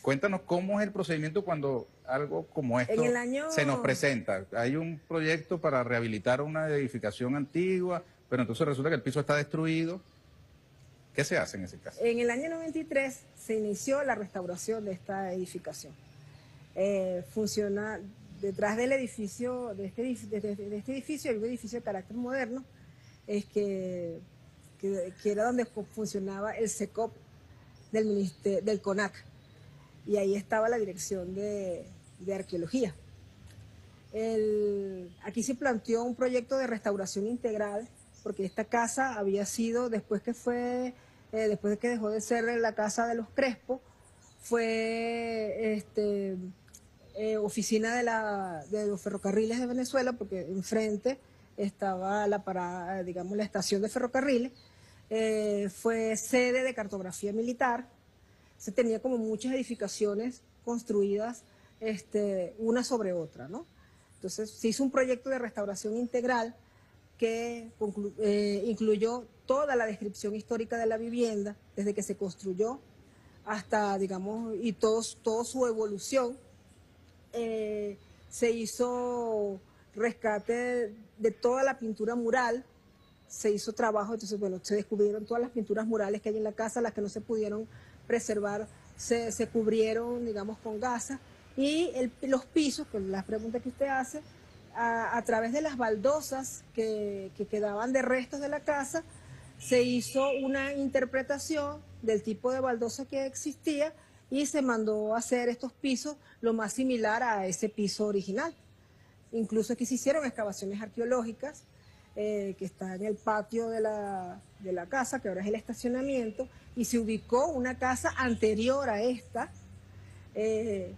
Cuéntanos cómo es el procedimiento cuando algo como esto año... se nos presenta. Hay un proyecto para rehabilitar una edificación antigua, pero entonces resulta que el piso está destruido. ¿Qué se hace en ese caso? En el año noventa y tres se inició la restauración de esta edificación. Eh, funciona detrás del edificio, de este edificio, de, de, de este edificio, hay un edificio de carácter moderno, es que, que, que era donde funcionaba el SECOP del, ministerio, del CONAC. Y ahí estaba la dirección de, de arqueología. El, aquí se planteó un proyecto de restauración integral, porque esta casa había sido, después que fue, eh, después de que dejó de ser la casa de los Crespo, fue este, eh, oficina de, la, de los ferrocarriles de Venezuela, porque enfrente estaba la parada, digamos, la estación de ferrocarriles, eh, fue sede de cartografía militar. Se tenía como muchas edificaciones construidas este, una sobre otra, ¿no? Entonces se hizo un proyecto de restauración integral que eh, incluyó toda la descripción histórica de la vivienda, desde que se construyó hasta, digamos, y todos, toda su evolución. Eh, se hizo rescate de, de toda la pintura mural, se hizo trabajo, entonces, bueno, se descubrieron todas las pinturas murales que hay en la casa, las que no se pudieron preservar, se, se cubrieron, digamos, con gasa. Y el, los pisos, que la pregunta que usted hace, a, a través de las baldosas que, que quedaban de restos de la casa, se hizo una interpretación del tipo de baldosa que existía y se mandó a hacer estos pisos lo más similar a ese piso original. Incluso aquí se hicieron excavaciones arqueológicas eh, que está en el patio de la, de la casa, que ahora es el estacionamiento, y se ubicó una casa anterior a esta, eh,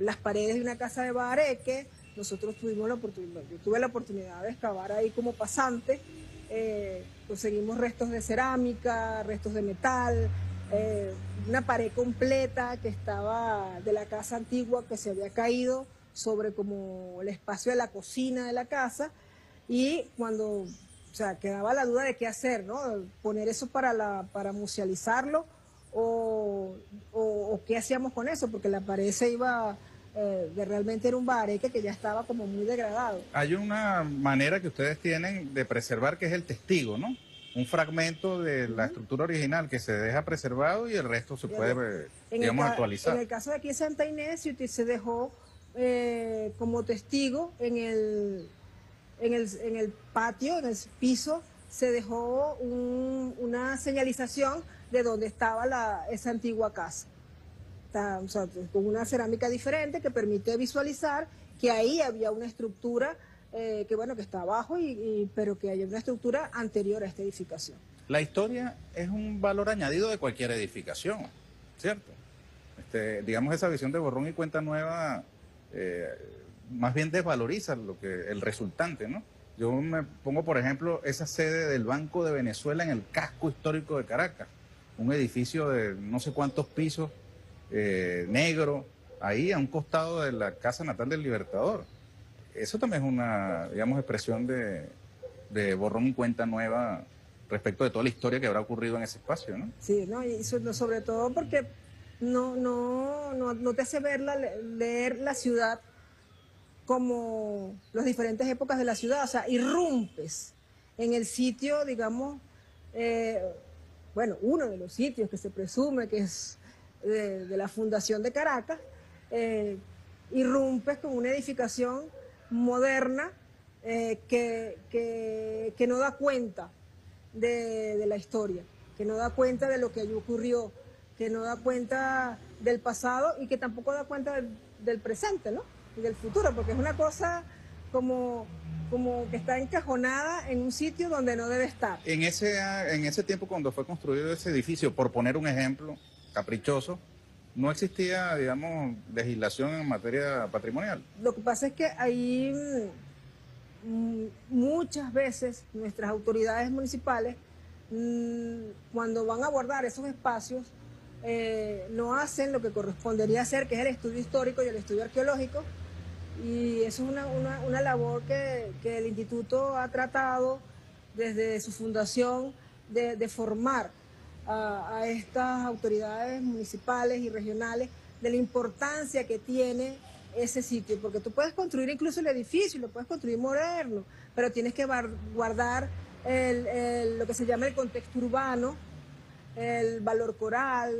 las paredes de una casa de bahareque. Nosotros tuvimos la oportunidad, yo tuve la oportunidad de excavar ahí como pasante, eh, conseguimos restos de cerámica, restos de metal, eh, una pared completa que estaba de la casa antigua que se había caído sobre como el espacio de la cocina de la casa, y cuando, o sea, quedaba la duda de qué hacer, ¿no? Poner eso para, la, para musealizarlo o, o, o qué hacíamos con eso, porque la pared se iba, eh, de realmente era un bahareque que ya estaba como muy degradado. Hay una manera que ustedes tienen de preservar que es el testigo, ¿no? Un fragmento de la uh-huh. estructura original que se deja preservado y el resto se puede, en digamos, actualizar. En el caso de aquí Santa Inés se dejó Eh, como testigo en el, en, el, en el patio, en el piso, se dejó un, una señalización de donde estaba la, esa antigua casa. Está, o sea, con una cerámica diferente que permite visualizar que ahí había una estructura eh, que, bueno, que está abajo, y, y, pero que hay una estructura anterior a esta edificación. La historia es un valor añadido de cualquier edificación, ¿cierto? Este, digamos, esa visión de borrón y cuenta nueva... Eh, más bien desvaloriza lo que, el resultante, ¿no? Yo me pongo, por ejemplo, esa sede del Banco de Venezuela en el casco histórico de Caracas, un edificio de no sé cuántos pisos, eh, negro, ahí a un costado de la casa natal del Libertador. Eso también es una, digamos, expresión de, de borrón y cuenta nueva respecto de toda la historia que habrá ocurrido en ese espacio, ¿no? Sí, ¿no? Y sobre todo porque... No, no, no, no te hace verla, leer la ciudad como las diferentes épocas de la ciudad, o sea, irrumpes en el sitio, digamos, eh, bueno, uno de los sitios que se presume que es de, de la fundación de Caracas, eh, irrumpes con una edificación moderna eh, que, que, que no da cuenta de, de la historia, que no da cuenta de lo que allí ocurrió, que no da cuenta del pasado y que tampoco da cuenta del, del presente, ¿no? Y del futuro, porque es una cosa como, como que está encajonada en un sitio donde no debe estar. En ese, en ese tiempo cuando fue construido ese edificio, por poner un ejemplo caprichoso, no existía, digamos, legislación en materia patrimonial. Lo que pasa es que ahí muchas veces nuestras autoridades municipales, cuando van a abordar esos espacios, Eh, no hacen lo que correspondería hacer, que es el estudio histórico y el estudio arqueológico, y eso es una, una, una labor que, que el instituto ha tratado desde su fundación de, de formar a, a estas autoridades municipales y regionales de la importancia que tiene ese sitio, porque tú puedes construir incluso el edificio, lo puedes construir moderno, pero tienes que bar, guardar el, el, lo que se llama el contexto urbano, el valor coral,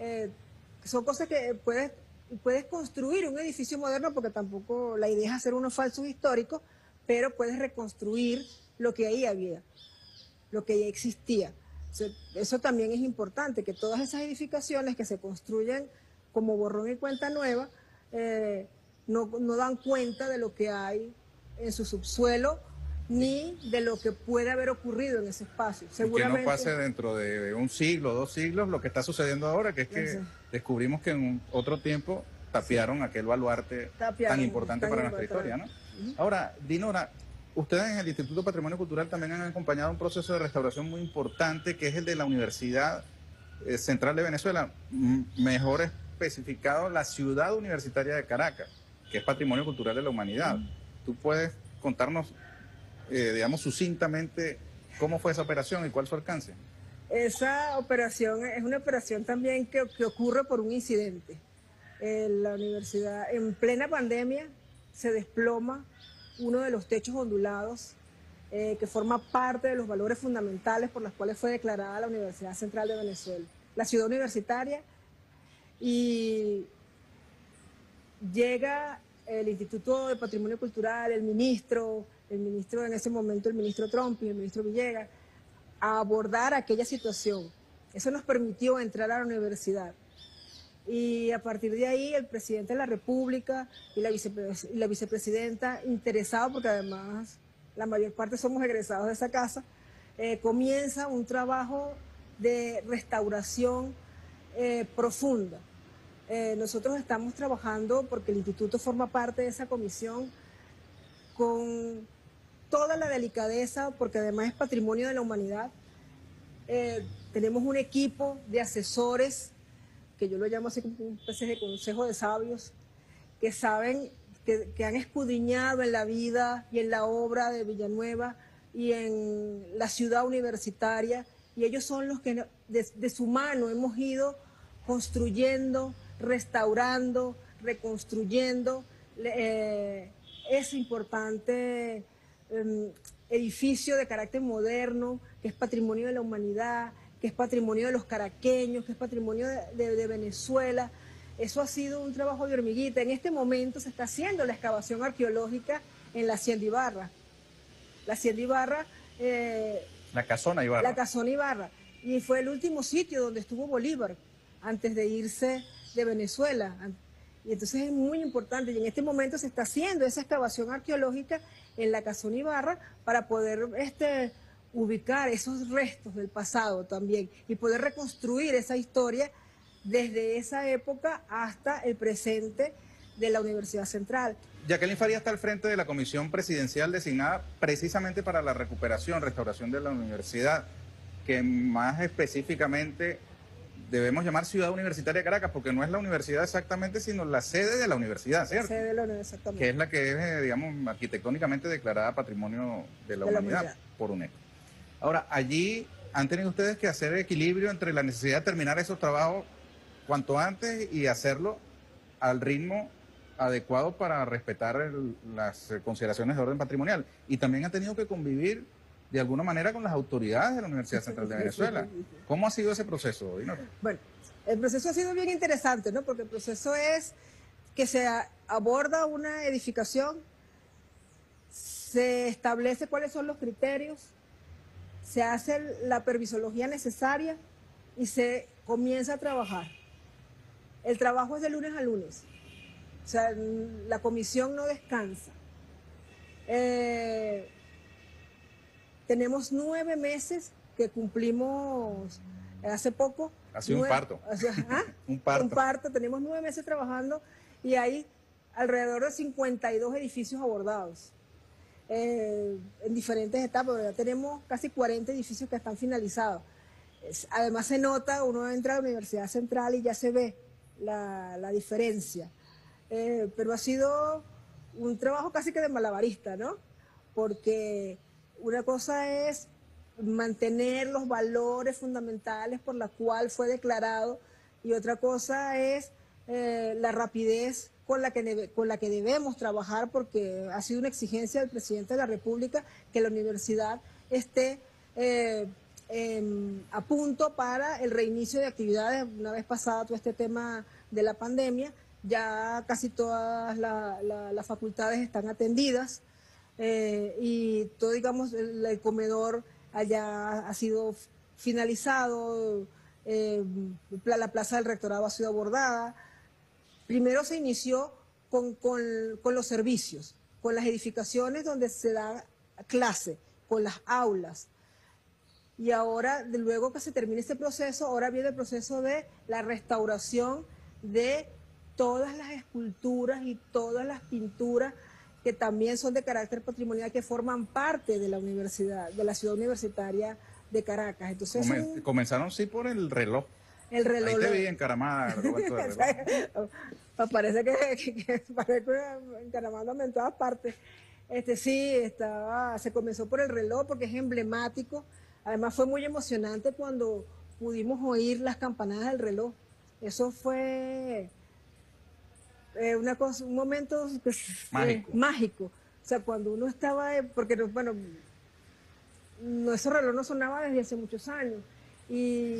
eh, son cosas que puedes, puedes construir un edificio moderno, porque tampoco la idea es hacer unos falsos históricos, pero puedes reconstruir lo que ahí había, lo que ahí existía. Eso, eso también es importante, que todas esas edificaciones que se construyen como borrón y cuenta nueva, eh, no, no dan cuenta de lo que hay en su subsuelo, ni de lo que puede haber ocurrido en ese espacio. Seguramente, que no pase dentro de un siglo, dos siglos, lo que está sucediendo ahora, que es que descubrimos que en otro tiempo tapiaron sí. aquel baluarte tapiaron, tan importante para nuestra historia, ¿no? Uh-huh. Ahora, Dinorah, ustedes en el Instituto de Patrimonio Cultural también han acompañado un proceso de restauración muy importante, que es el de la Universidad Central de Venezuela, mejor especificado la Ciudad Universitaria de Caracas, que es Patrimonio Cultural de la Humanidad. Uh-huh. ¿Tú puedes contarnos, eh, digamos, sucintamente cómo fue esa operación y cuál fue su alcance? Esa operación es una operación también que, que ocurre por un incidente. Eh, la universidad, en plena pandemia, se desploma uno de los techos ondulados eh, que forma parte de los valores fundamentales por los cuales fue declarada la Universidad Central de Venezuela, la Ciudad Universitaria, y llega el Instituto de Patrimonio Cultural, el ministro, el ministro en ese momento, el ministro Trompi, el ministro Villegas, a abordar aquella situación. Eso nos permitió entrar a la universidad. Y a partir de ahí, el presidente de la República y la, vicepre y la vicepresidenta, interesados, porque además la mayor parte somos egresados de esa casa, eh, comienza un trabajo de restauración eh, profunda. Eh, nosotros estamos trabajando, porque el instituto forma parte de esa comisión, con toda la delicadeza, porque además es patrimonio de la humanidad. Eh, tenemos un equipo de asesores, que yo lo llamo así como una especie de consejo de sabios, que saben, que, que han escudriñado en la vida y en la obra de Villanueva y en la Ciudad Universitaria, y ellos son los que de, de su mano hemos ido construyendo, restaurando, reconstruyendo eh, ese importante eh, edificio de carácter moderno, que es patrimonio de la humanidad, que es patrimonio de los caraqueños, que es patrimonio de, de, de Venezuela. Eso ha sido un trabajo de hormiguita. En este momento se está haciendo la excavación arqueológica en la Hacienda Ibarra. La Hacienda Ibarra... Eh, la Casona Ibarra. La Casona Ibarra. Y fue el último sitio donde estuvo Bolívar antes de irse de Venezuela. Y entonces es muy importante. Y en este momento se está haciendo esa excavación arqueológica en la Casona Ibarra para poder... este, ubicar esos restos del pasado también y poder reconstruir esa historia desde esa época hasta el presente de la Universidad Central. Jacqueline Faría está al frente de la comisión presidencial designada precisamente para la recuperación, restauración de la universidad, que más específicamente debemos llamar Ciudad Universitaria de Caracas, porque no es la universidad exactamente, sino la sede de la universidad, ¿cierto? La sede de la universidad, exactamente. Que es la que es, digamos, arquitectónicamente declarada Patrimonio de la, de la humanidad, humanidad por UNESCO. Ahora, allí han tenido ustedes que hacer equilibrio entre la necesidad de terminar esos trabajos cuanto antes y hacerlo al ritmo adecuado para respetar el, las consideraciones de orden patrimonial. Y también han tenido que convivir de alguna manera con las autoridades de la Universidad Central de Venezuela. ¿Cómo ha sido ese proceso, Dinorah? Bueno, el proceso ha sido bien interesante, ¿no? Porque el proceso es que se aborda una edificación, se establece cuáles son los criterios, se hace la permisología necesaria y se comienza a trabajar. El trabajo es de lunes a lunes, o sea, la comisión no descansa. Eh, tenemos nueve meses que cumplimos hace poco. Ha sido nueve, un parto. O sea, ¿ah? un parto. Un parto, tenemos nueve meses trabajando y hay alrededor de cincuenta y dos edificios abordados. Eh, en diferentes etapas, pero ya tenemos casi cuarenta edificios que están finalizados. Es, además se nota, uno entra a la Universidad Central y ya se ve la, la diferencia. Eh, pero ha sido un trabajo casi que de malabarista, ¿no? Porque una cosa es mantener los valores fundamentales por la cual fue declarado y otra cosa es eh, la rapidez Con la, que debe, con la que debemos trabajar, porque ha sido una exigencia del presidente de la República que la universidad esté eh, eh, a punto para el reinicio de actividades. Una vez pasado todo este tema de la pandemia, ya casi todas la, la, las facultades están atendidas eh, y todo, digamos, el, el comedor allá ha sido finalizado, eh, la plaza del rectorado ha sido abordada. Primero se inició con, con, con los servicios, con las edificaciones donde se da clase, con las aulas. Y ahora, luego que se termine este proceso, ahora viene el proceso de la restauración de todas las esculturas y todas las pinturas que también son de carácter patrimonial, que forman parte de la universidad, de la Ciudad Universitaria de Caracas. Entonces, Comen- comenzaron sí por el reloj. El reloj. Ahí te vi encaramada, Roberto, de reloj. Parece que, que, que parezco encaramada en todas partes. Este, sí, estaba, se comenzó por el reloj porque es emblemático. Además fue muy emocionante cuando pudimos oír las campanadas del reloj. Eso fue eh, una cosa, un momento mágico. Eh, mágico. O sea, cuando uno estaba, eh, porque bueno, no, ese reloj no sonaba desde hace muchos años. Y,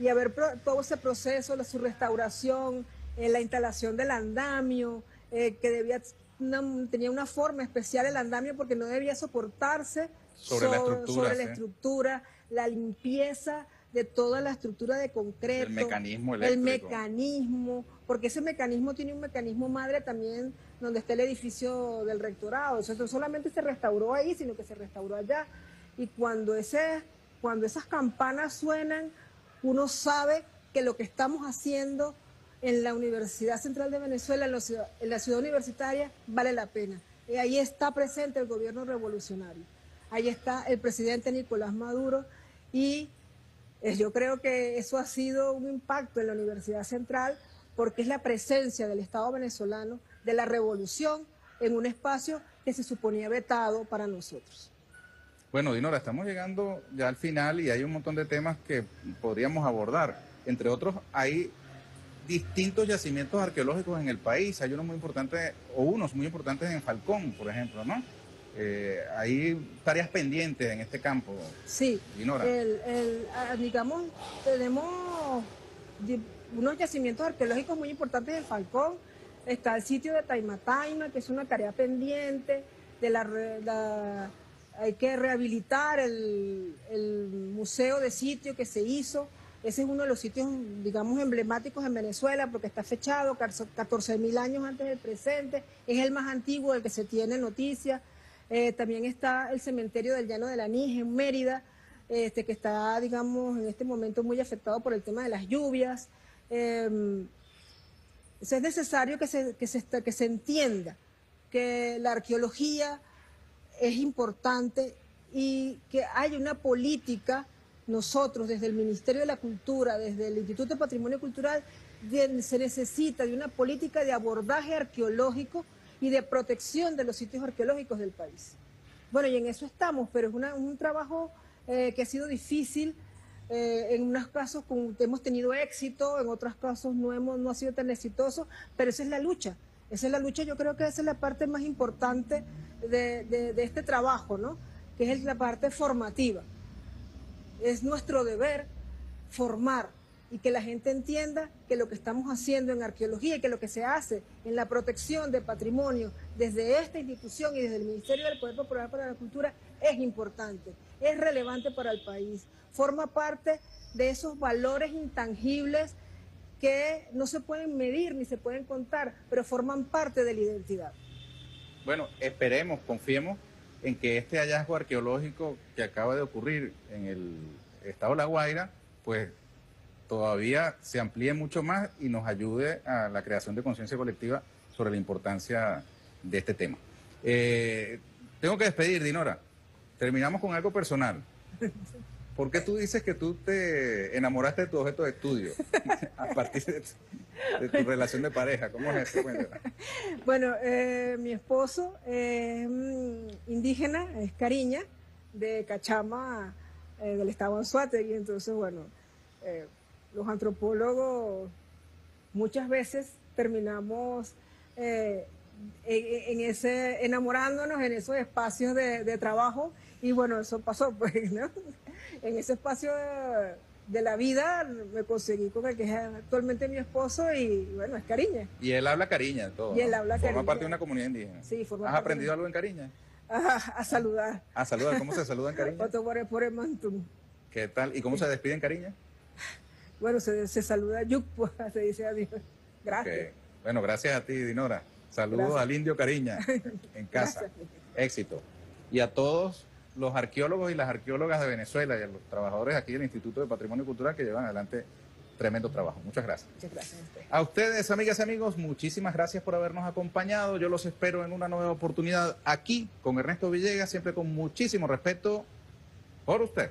y a ver pro, todo ese proceso, la, su restauración, eh, la instalación del andamio, eh, que debía... Una, tenía una forma especial el andamio porque no debía soportarse sobre, sobre, la, estructura, sobre ¿sí? la estructura, la limpieza de toda la estructura de concreto, el mecanismo eléctrico. El mecanismo, porque ese mecanismo tiene un mecanismo madre también donde está el edificio del rectorado. Eso no solamente se restauró ahí, sino que se restauró allá. Y cuando, ese, cuando esas campanas suenan, uno sabe que lo que estamos haciendo en la Universidad Central de Venezuela, en la ciudad, en la ciudad universitaria, vale la pena. Y ahí está presente el gobierno revolucionario. Ahí está el presidente Nicolás Maduro y eh, yo creo que eso ha sido un impacto en la Universidad Central porque es la presencia del Estado venezolano, de la revolución, en un espacio que se suponía vetado para nosotros. Bueno, Dinorah, estamos llegando ya al final y hay un montón de temas que podríamos abordar. Entre otros, hay distintos yacimientos arqueológicos en el país. Hay unos muy importantes, o unos muy importantes en Falcón, por ejemplo, ¿no? Eh, hay tareas pendientes en este campo. Sí, el, el, digamos, tenemos unos yacimientos arqueológicos muy importantes en Falcón. Está el sitio de Taimataima, que es una tarea pendiente. De la, la, hay que rehabilitar el, el museo de sitio que se hizo. Ese es uno de los sitios, digamos, emblemáticos en Venezuela porque está fechado catorce mil años antes del presente. Es el más antiguo del que se tiene noticia. Eh, también está el cementerio del Llano de la Nige en Mérida, este, que está, digamos, en este momento muy afectado por el tema de las lluvias. Eh, es necesario que se, que, se, que se entienda que la arqueología es importante y que haya una política. Nosotros, desde el Ministerio de la Cultura, desde el Instituto de Patrimonio Cultural, de, se necesita de una política de abordaje arqueológico y de protección de los sitios arqueológicos del país. Bueno, y en eso estamos, pero es una, un trabajo eh, que ha sido difícil. Eh, en unos casos con, hemos tenido éxito, en otros casos no, hemos, no ha sido tan exitoso, pero esa es la lucha. Esa es la lucha, yo creo que esa es la parte más importante de, de, de este trabajo, ¿no? Que es la parte formativa. Es nuestro deber formar y que la gente entienda que lo que estamos haciendo en arqueología y que lo que se hace en la protección de patrimonio desde esta institución y desde el Ministerio del Poder Popular para la Cultura es importante, es relevante para el país, forma parte de esos valores intangibles que no se pueden medir ni se pueden contar, pero forman parte de la identidad. Bueno, esperemos, confiemos en que este hallazgo arqueológico que acaba de ocurrir en el estado de La Guaira, pues todavía se amplíe mucho más y nos ayude a la creación de conciencia colectiva sobre la importancia de este tema. Eh, tengo que despedir, Dinorah. Terminamos con algo personal. ¿Por qué tú dices que tú te enamoraste de tu objeto de estudio a partir de tu, de tu relación de pareja? ¿Cómo es eso? Cuéntame. Bueno, eh, mi esposo es eh, indígena, es Cariña, de Cachama, eh, del estado de Anzoátegui. Y entonces, bueno, eh, los antropólogos muchas veces terminamos eh, en, en ese, enamorándonos en esos espacios de, de trabajo. Y bueno, eso pasó, pues, ¿no? En ese espacio de, de la vida me conseguí con el que es actualmente mi esposo y, bueno, es Cariña. Y él habla Cariña, todo. Y él ¿no? habla Cariña. Forma parte de una comunidad indígena. Sí, forma ¿Has parte aprendido de... algo en Cariña? Ajá, a saludar. A saludar. ¿Cómo se saluda en Cariña? ¿Qué tal? ¿Y cómo se despide en Cariña? Bueno, se, se saluda Yucpo, se dice adiós. Gracias. Okay. Bueno, gracias a ti, Dinorah. Saludos gracias. Al indio Cariña en casa. Gracias. Éxito. Y a todos los arqueólogos y las arqueólogas de Venezuela y a los trabajadores aquí del Instituto de Patrimonio Cultural que llevan adelante tremendo trabajo. Muchas gracias. Muchas gracias a ustedes. A ustedes, amigas y amigos, muchísimas gracias por habernos acompañado. Yo los espero en una nueva oportunidad aquí con Ernesto Villegas, siempre con muchísimo respeto por usted.